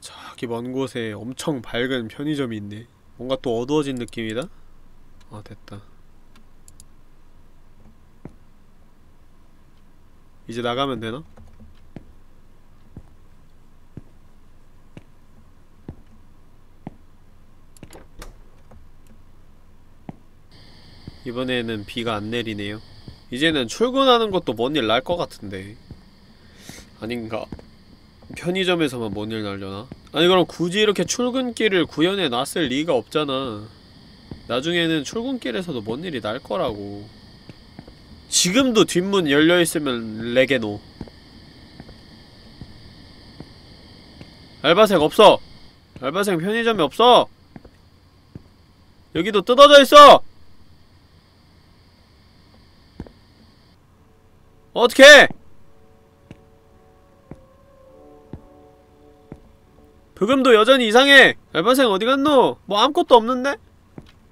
저기 먼 곳에 엄청 밝은 편의점이 있네. 뭔가 또 어두워진 느낌이다? 아, 됐다. 이제 나가면 되나? 이번에는 비가 안 내리네요. 이제는 출근하는 것도 뭔 일 날 것 같은데 아닌가? 편의점에서만 뭔 일 날려나? 아니 그럼 굳이 이렇게 출근길을 구현해 놨을 리가 없잖아. 나중에는 출근길에서도 뭔 일이 날 거라고. 지금도 뒷문 열려있으면 레게노. 알바생 없어. 알바생 편의점에 없어. 여기도 뜯어져 있어. 어떡해. 브금도 여전히 이상해. 알바생 어디갔노? 뭐 아무것도 없는데?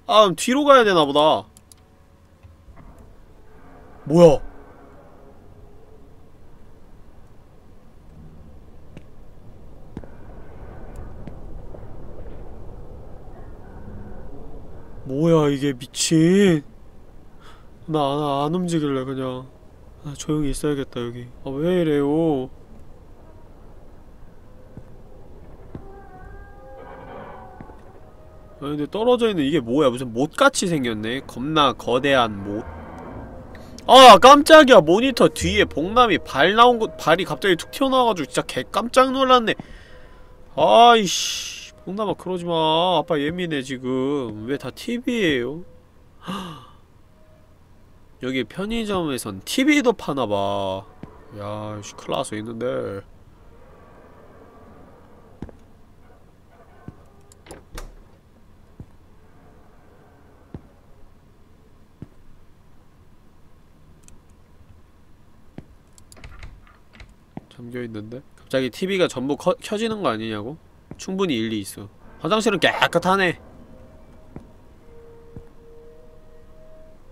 아 그럼 뒤로 가야 되나보다. 뭐야? 뭐야 이게 미친. 나 나 안 움직일래 그냥. 아, 조용히 있어야겠다 여기. 아 왜 이래요? 아니 근데 떨어져 있는 이게 뭐야? 무슨 못같이 생겼네. 겁나 거대한 못. 아 깜짝이야. 모니터 뒤에 봉남이 발 나온 거 발이 갑자기 툭 튀어나와가지고 진짜 개 깜짝 놀랐네. 아이씨 봉남아 그러지마. 아빠 예민해 지금. 왜 다 티비예요? 여기 편의점에선 티비도 파나봐. 야, 씨, 큰일 났어, 있는데. 잠겨있는데? 갑자기 티비가 전부 커, 켜지는 거 아니냐고? 충분히 일리 있어. 화장실은 깨끗하네.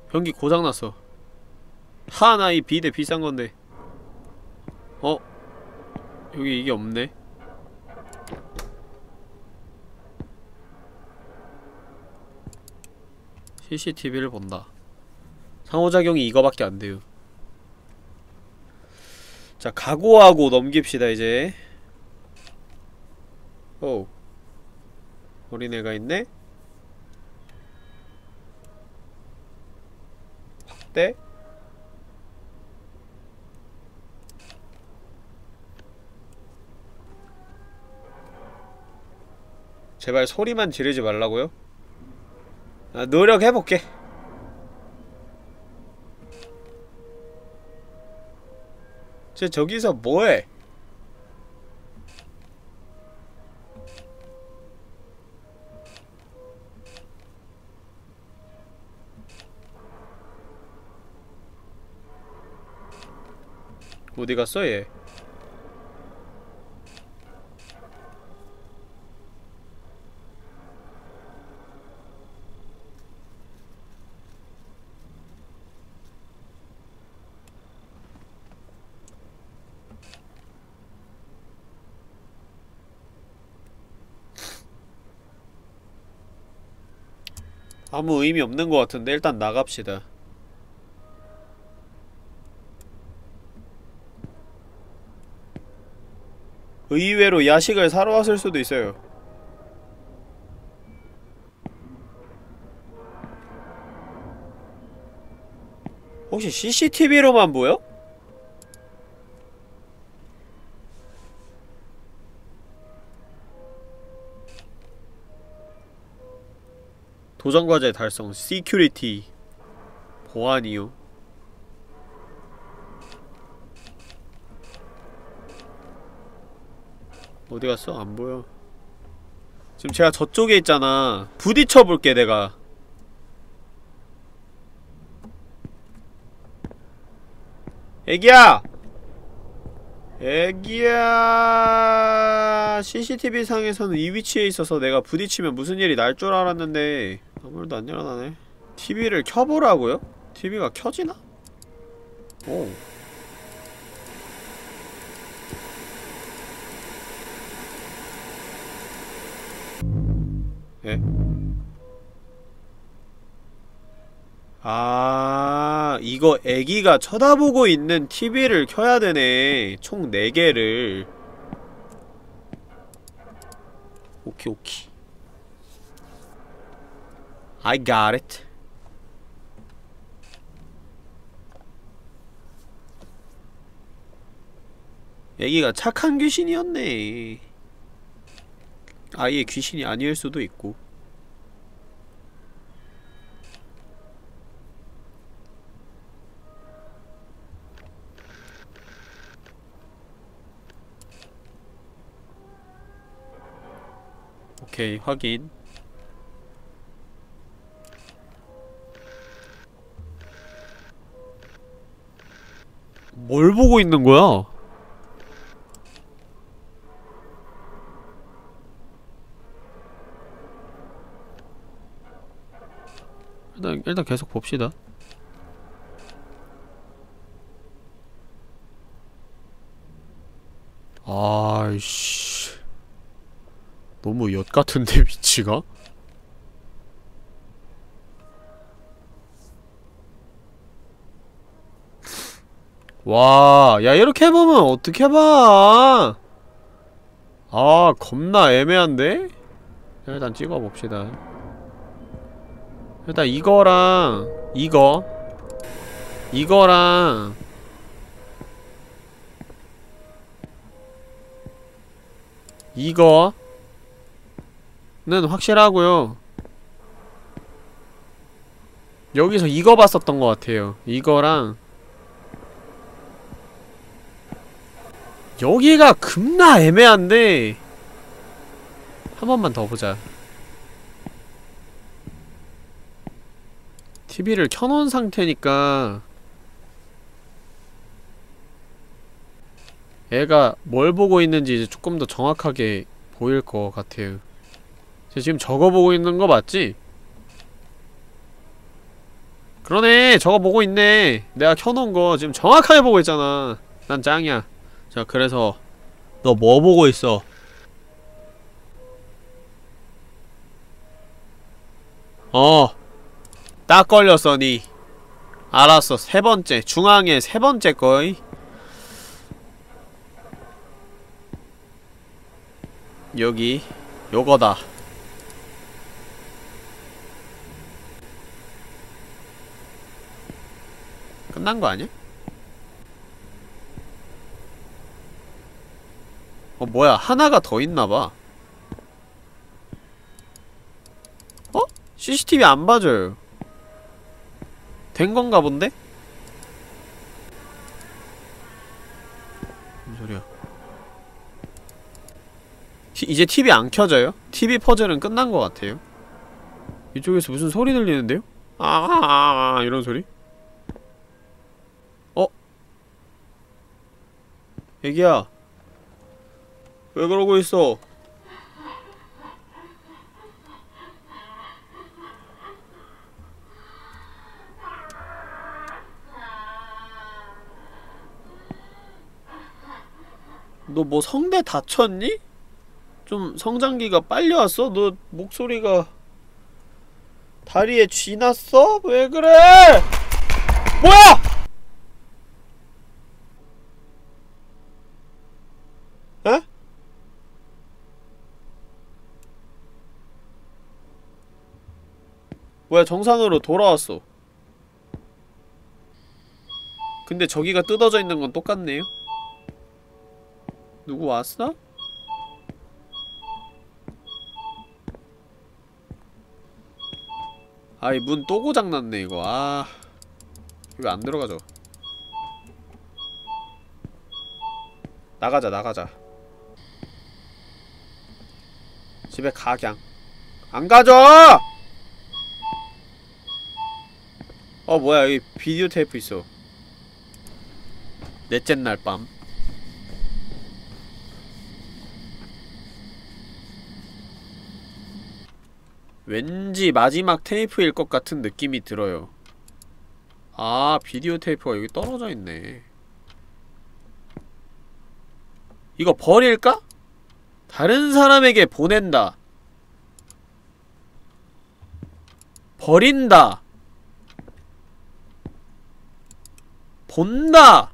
변기 고장났어. 하나, 이 비데 비싼건데. 어? 여기 이게 없네? 씨씨티비를 본다. 상호작용이 이거밖에 안돼요. 자, 각오하고 넘깁시다 이제. 오, 어린애가 있네? 네? 제발 소리만 지르지 말라고요? 아, 노력해볼게. 쟤 저기서 뭐해? 어디 갔어, 얘? 아무 의미 없는 것 같은데 일단 나갑시다. 의외로 야식을 사러 왔을 수도 있어요. 혹시 씨씨티비로만 보여? 도전과제 달성, 시큐리티 보안이요. 어디갔어? 안보여. 지금 제가 저쪽에 있잖아. 부딪혀볼게 내가. 애기야! 애기야! 씨씨티비상에서는 이 위치에 있어서 내가 부딪히면 무슨 일이 날 줄 알았는데 아무래도 안 일어나네. 티비를 켜보라고요? 티비가 켜지나? 오, 예? 아, 이거 애기가 쳐다보고 있는 티비를 켜야 되네. 총 네 개를. 오키, 오키. I got it. 애기가 착한 귀신이었네. 아예 귀신이 아닐 수도 있고. 오케이, 확인. 뭘 보고 있는 거야? 일단, 일단 계속 봅시다. 아이씨, 너무 엿같은데 위치가? 와, 야, 이렇게 해보면 어떻게 봐. 아, 겁나 애매한데? 일단 찍어봅시다. 일단 이거랑 이거 이거랑 이거는 확실하고요. 여기서 이거 봤었던 것 같아요. 이거랑 여기가 겁나 애매한데 한 번만 더 보자. 티비를 켜놓은 상태니까 애가 뭘 보고 있는지 이제 조금 더 정확하게 보일 것 같아요. 지금 저거 보고 있는 거 맞지? 그러네! 저거 보고 있네! 내가 켜놓은 거 지금 정확하게 보고 있잖아! 난 짱이야. 자, 그래서 너 뭐 보고 있어? 어! 딱 걸렸어, 니. 알았어, 세 번째. 중앙에 세 번째 거이. 여기 요거다. 끝난 거 아니야? 어 뭐야, 하나가 더 있나봐. 어? 씨씨티비 안 봐줘요. 된 건가 본데? 무슨 소리야. 이제 티비 안 켜져요? 티비 퍼즐은 끝난 것 같아요. 이쪽에서 무슨 소리 들리는데요? 아아아아 이런 소리? 어? 애기야 왜 그러고 있어? 너 뭐 성대 다쳤니? 좀 성장기가 빨리 왔어? 너 목소리가 다리에 쥐 났어? 왜 그래? 뭐야! 에? 뭐야, 정상으로 돌아왔어. 근데 저기가 뜯어져 있는 건 똑같네요? 누구 왔어? 아이 문 또 고장났네 이거. 아 이거 안 들어가죠. 나가자 나가자. 집에 가 그냥. 안 가져! 어 뭐야, 여기 비디오 테이프 있어. 넷째 날 밤. 왠지 마지막 테이프일 것 같은 느낌이 들어요. 아, 비디오 테이프가 여기 떨어져 있네. 이거 버릴까? 다른 사람에게 보낸다. 버린다. 본다.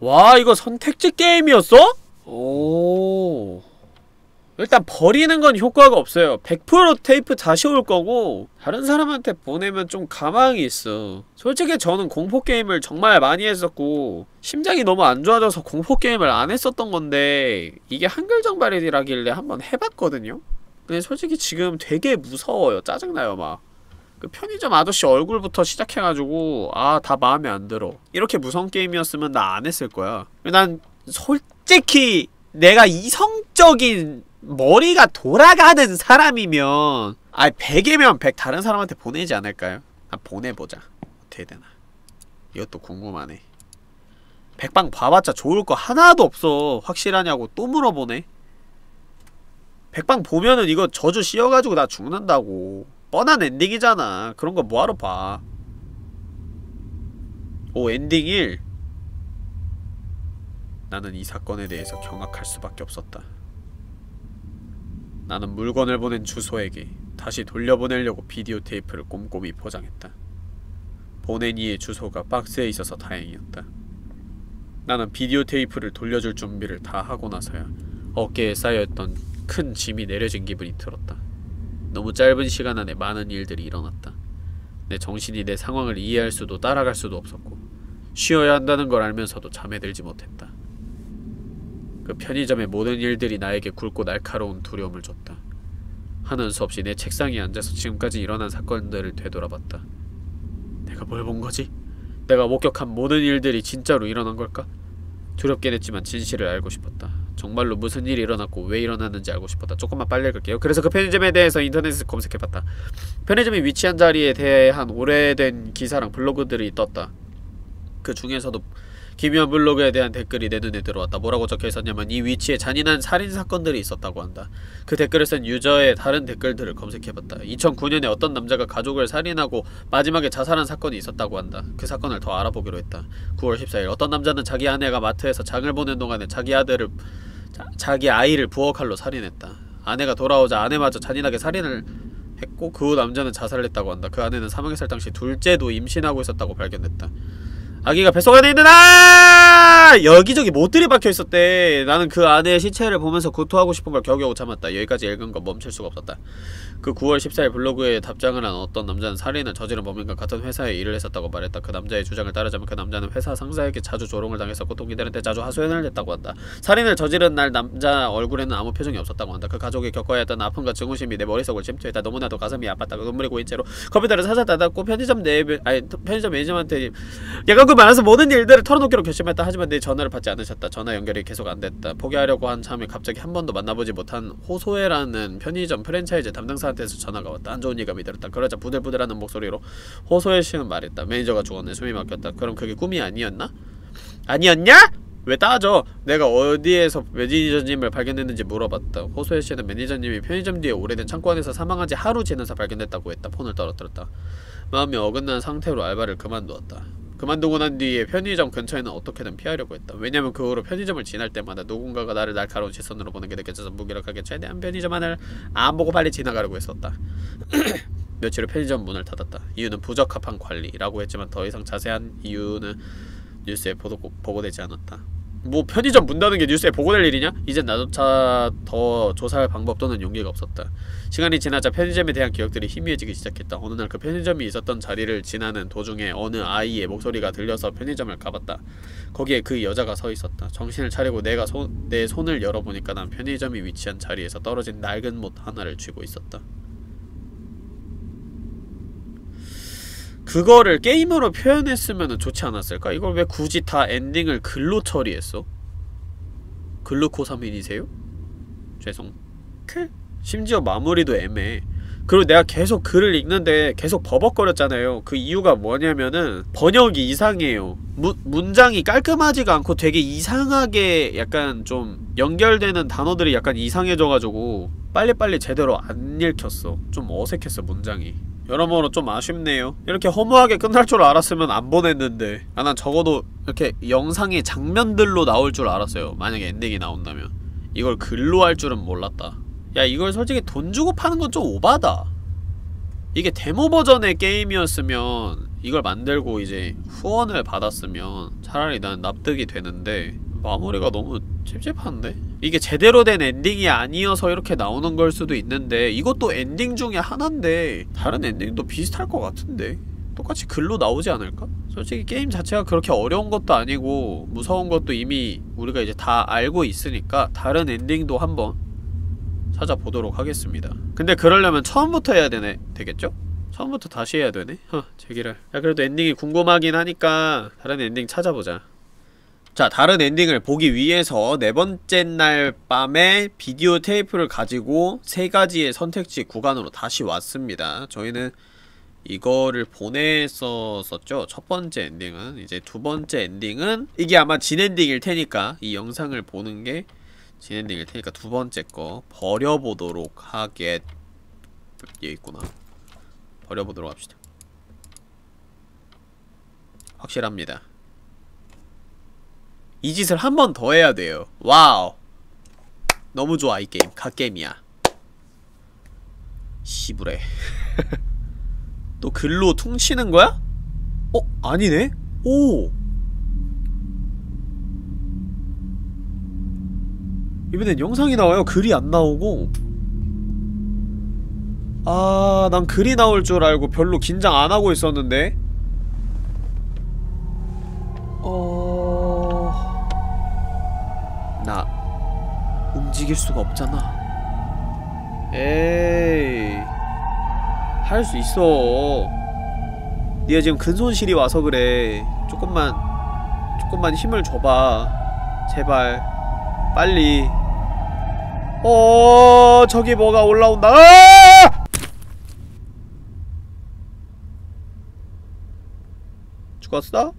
와, 이거 선택지 게임이었어? 오... 일단 버리는 건 효과가 없어요. 백 퍼센트 테이프 다시 올 거고 다른 사람한테 보내면 좀 가망이 있어. 솔직히 저는 공포게임을 정말 많이 했었고 심장이 너무 안 좋아져서 공포게임을 안 했었던 건데 이게 한글정발이라길래 한번 해봤거든요? 근데 솔직히 지금 되게 무서워요. 짜증나요 막. 그 편의점 아저씨 얼굴부터 시작해가지고 아, 다 마음에 안 들어. 이렇게 무서운 게임이었으면 나 안 했을 거야. 난 솔직히 내가 이성적인 머리가 돌아가는 사람이면 아니 백이면 백 다른 사람한테 보내지 않을까요? 아 보내보자. 어떻게 되나. 이것도 궁금하네. 백방 봐봤자 좋을 거 하나도 없어. 확실하냐고 또 물어보네. 백방 보면은 이거 저주 씌워가지고 나 죽는다고. 뻔한 엔딩이잖아. 그런 거 뭐하러 봐. 오 엔딩 일. 나는 이 사건에 대해서 경악할 수밖에 없었다. 나는 물건을 보낸 주소에게 다시 돌려보내려고 비디오 테이프를 꼼꼼히 포장했다. 보낸 이의 주소가 박스에 있어서 다행이었다. 나는 비디오 테이프를 돌려줄 준비를 다 하고 나서야 어깨에 쌓여있던 큰 짐이 내려진 기분이 들었다. 너무 짧은 시간 안에 많은 일들이 일어났다. 내 정신이 내 상황을 이해할 수도 따라갈 수도 없었고 쉬어야 한다는 걸 알면서도 잠에 들지 못했다. 그 편의점의 모든 일들이 나에게 굵고 날카로운 두려움을 줬다. 하는 수 없이 내 책상에 앉아서 지금까지 일어난 사건들을 되돌아봤다. 내가 뭘 본 거지? 내가 목격한 모든 일들이 진짜로 일어난 걸까? 두렵긴 했지만 진실을 알고 싶었다. 정말로 무슨 일이 일어났고 왜 일어났는지 알고 싶었다. 조금만 빨리 읽을게요. 그래서 그 편의점에 대해서 인터넷에서 검색해봤다. 편의점이 위치한 자리에 대한 오래된 기사랑 블로그들이 떴다. 그 중에서도 김희원 블로그에 대한 댓글이 내 눈에 들어왔다. 뭐라고 적혀있었냐면 이 위치에 잔인한 살인사건들이 있었다고 한다. 그 댓글을 쓴 유저의 다른 댓글들을 검색해봤다. 이천구 년에 어떤 남자가 가족을 살인하고 마지막에 자살한 사건이 있었다고 한다. 그 사건을 더 알아보기로 했다. 구월 십사일 어떤 남자는 자기 아내가 마트에서 장을 보는 동안에 자기 아들을 자, 자기 아이를 부엌칼로 살인했다. 아내가 돌아오자 아내마저 잔인하게 살인을 했고 그 후 남자는 자살을 했다고 한다. 그 아내는 사망했을 당시 둘째도 임신하고 있었다고 발견됐다. 아기가 뱃속 안에 있는 아 여기저기 못들이 박혀있었대. 나는 그 아내의 시체를 보면서 구토하고 싶은 걸 겨우겨우 참았다. 여기까지 읽은 건 멈출 수가 없었다. 그 구월 십사일 블로그에 답장을 한 어떤 남자는 살인을 저지른 범인과 같은 회사에 일을 했었다고 말했다. 그 남자의 주장을 따르자면 그 남자는 회사 상사에게 자주 조롱을 당해서 고통기들한테 자주 하소연을 했다고 한다. 살인을 저지른 날 남자 얼굴에는 아무 표정이 없었다고 한다. 그 가족이 겪어야 했던 아픔과 증오심이 내 머릿속을 침투했다. 너무나도 가슴이 아팠다. 눈물이 고인 채로 컴퓨터를 사자다 닫고 편의점 내 아니 편의점 매니저한테 야간 많아서 모든 일들을 털어놓기로 결심했다. 하지만 내 전화를 받지 않으셨다. 전화 연결이 계속 안됐다. 포기하려고 한 참에 갑자기 한 번도 만나보지 못한 호소해라는 편의점 프랜차이즈 담당사한테서 전화가 왔다. 안 좋은 예감이 들었다. 그러자 부들부들하는 목소리로 호소해씨는 말했다. 매니저가 죽었네. 숨이 막혔다. 그럼 그게 꿈이 아니었나? 아니었냐? 왜 따져? 내가 어디에서 매니저님을 발견했는지 물어봤다. 호소해씨는 매니저님이 편의점 뒤에 오래된 창고 안에서 사망한 지 하루 지나서 발견됐다고 했다. 폰을 떨어뜨렸다. 마음이 어긋난 상태로 알바를 그만두었다. 그만두고 난 뒤에 편의점 근처에는 어떻게든 피하려고 했다. 왜냐면 그 후로 편의점을 지날 때마다 누군가가 나를 날카로운 시선으로 보는 게 느껴져서 무기력하게 최대한 편의점 안을 안 보고 빨리 지나가려고 했었다. 며칠 후 편의점 문을 닫았다. 이유는 부적합한 관리라고 했지만 더 이상 자세한 이유는 뉴스에 보도, 보고되지 않았다. 뭐 편의점 문 닫는 게 뉴스에 보고될 일이냐? 이젠 나조차 더 조사할 방법 또는 용기가 없었다. 시간이 지나자 편의점에 대한 기억들이 희미해지기 시작했다. 어느 날 그 편의점이 있었던 자리를 지나는 도중에 어느 아이의 목소리가 들려서 편의점을 가봤다. 거기에 그 여자가 서있었다. 정신을 차리고 내가 소, 내 손을 열어보니까 난 편의점이 위치한 자리에서 떨어진 낡은 못 하나를 쥐고 있었다. 그거를 게임으로 표현했으면 좋지 않았을까? 이걸 왜 굳이 다 엔딩을 글로 처리했어? 글루코사민이세요? 죄송. 심지어 마무리도 애매해. 그리고 내가 계속 글을 읽는데 계속 버벅거렸잖아요. 그 이유가 뭐냐면은 번역이 이상해요. 무, 문장이 깔끔하지가 않고 되게 이상하게 약간 좀 연결되는 단어들이 약간 이상해져가지고 빨리빨리 제대로 안 읽혔어. 좀 어색했어 문장이. 여러모로 좀 아쉽네요. 이렇게 허무하게 끝날 줄 알았으면 안 보냈는데. 아, 난 적어도 이렇게 영상의 장면들로 나올 줄 알았어요. 만약에 엔딩이 나온다면. 이걸 글로 할 줄은 몰랐다. 야, 이걸 솔직히 돈 주고 파는 건 좀 오바다. 이게 데모 버전의 게임이었으면 이걸 만들고 이제 후원을 받았으면 차라리 난 납득이 되는데 마무리가 너무 찝찝한데? 이게 제대로 된 엔딩이 아니어서 이렇게 나오는 걸 수도 있는데 이것도 엔딩 중에 하나인데 다른 엔딩도 비슷할 것 같은데 똑같이 글로 나오지 않을까? 솔직히 게임 자체가 그렇게 어려운 것도 아니고 무서운 것도 이미 우리가 이제 다 알고 있으니까 다른 엔딩도 한번 찾아보도록 하겠습니다. 근데 그러려면 처음부터 해야 되네, 되겠죠? 처음부터 다시 해야 되네? 허, 제기랄. 야, 그래도 엔딩이 궁금하긴 하니까 다른 엔딩 찾아보자. 자, 다른 엔딩을 보기 위해서 네 번째 날 밤에 비디오 테이프를 가지고 세 가지의 선택지 구간으로 다시 왔습니다. 저희는 이거를 보냈었었죠. 첫 번째 엔딩은. 이제 두 번째 엔딩은 이게 아마 진엔딩일 테니까 이 영상을 보는 게 진엔딩일 테니까 두 번째 거 버려보도록 하겠... 얘 있구나. 버려보도록 합시다. 확실합니다. 이 짓을 한 번 더 해야 돼요. 와우. 너무 좋아, 이 게임. 갓게임이야. 씨부레. 또 글로 퉁치는 거야? 어? 아니네? 오! 이번엔 영상이 나와요. 글이 안 나오고. 아, 난 글이 나올 줄 알고 별로 긴장 안 하고 있었는데. 어... 나 움직일 수가 없잖아. 에이, 할 수 있어. 니가 지금 근손실이 와서 그래. 조금만 조금만 힘을 줘봐. 제발 빨리. 어, 저기 뭐가 올라온다. 아! 죽었어?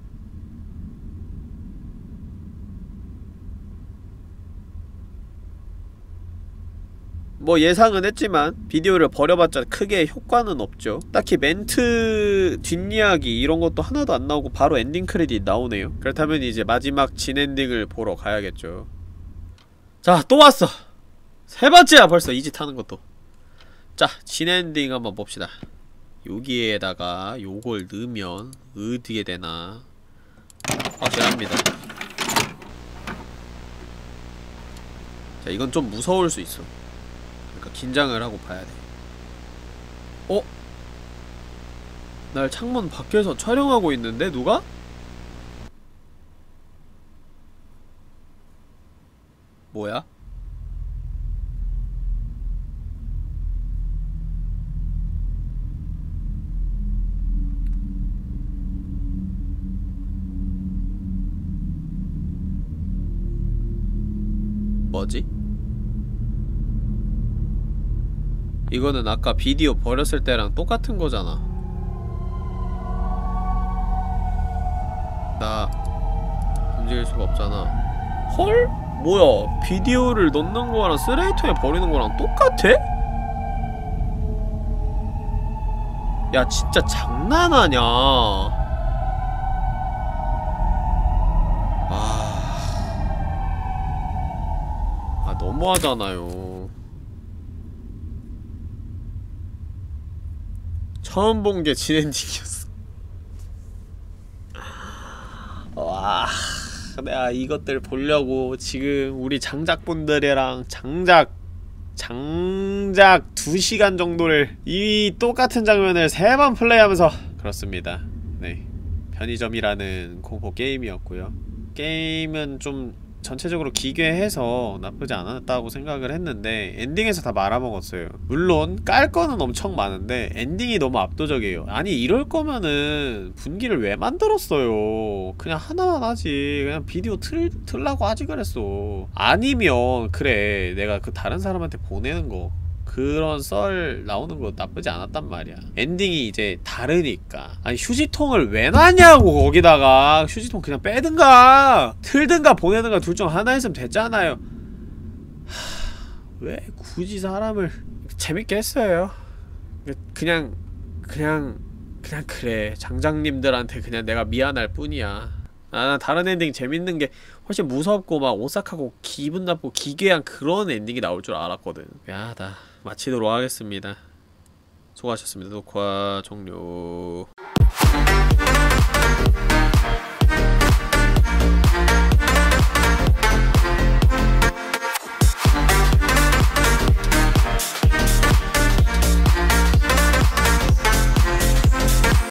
뭐 예상은 했지만 비디오를 버려봤자 크게 효과는 없죠. 딱히 멘트 뒷이야기 이런 것도 하나도 안 나오고 바로 엔딩 크레딧 나오네요. 그렇다면 이제 마지막 진엔딩을 보러 가야겠죠. 자, 또 왔어. 세 번째야 벌써 이 짓 하는 것도. 자, 진엔딩 한번 봅시다. 여기에다가 요걸 넣으면 어떻게 되나 확실합니다. 자, 이건 좀 무서울 수 있어. 그러니까 긴장을 하고 봐야 돼. 어? 날 창문 밖에서 촬영하고 있는데 누가? 뭐야? 뭐지? 이거는 아까 비디오 버렸을 때랑 똑같은 거잖아. 나 움직일 수가 없잖아. 헐? 뭐야, 비디오를 넣는 거랑 쓰레기통에 버리는 거랑 똑같아? 야, 진짜 장난하냐. 너무하잖아요. 처음 본 게 진엔딩이었어. 와, 내가 이것들 보려고 지금 우리 장작분들이랑 장작 장작 두 시간 정도를 이 똑같은 장면을 세 번 플레이하면서 그렇습니다. 네, 편의점이라는 공포 게임이었고요. 게임은 좀 전체적으로 기괴해서 나쁘지 않았다고 생각을 했는데 엔딩에서 다 말아먹었어요. 물론 깔 거는 엄청 많은데 엔딩이 너무 압도적이에요. 아니, 이럴 거면은 분기를 왜 만들었어요. 그냥 하나만 하지. 그냥 비디오 틀, 틀라고 하지 그랬어. 아니면 그래, 내가 그 다른 사람한테 보내는 거, 그런 썰 나오는 거 나쁘지 않았단 말이야. 엔딩이 이제 다르니까. 아니, 휴지통을 왜 놨냐고. 거기다가 휴지통 그냥 빼든가 틀든가 보내든가 둘 중 하나 했으면 됐잖아요. 하... 왜 굳이 사람을 재밌게 했어요. 그냥 그냥 그냥 그래, 장장님들한테 그냥 내가 미안할 뿐이야. 아, 다른 엔딩 재밌는 게 훨씬 무섭고 막 오싹하고 기분 나쁘고 기괴한 그런 엔딩이 나올 줄 알았거든. 미안하다. 마치도록 하겠습니다. 수고하셨습니다. 녹화 종료.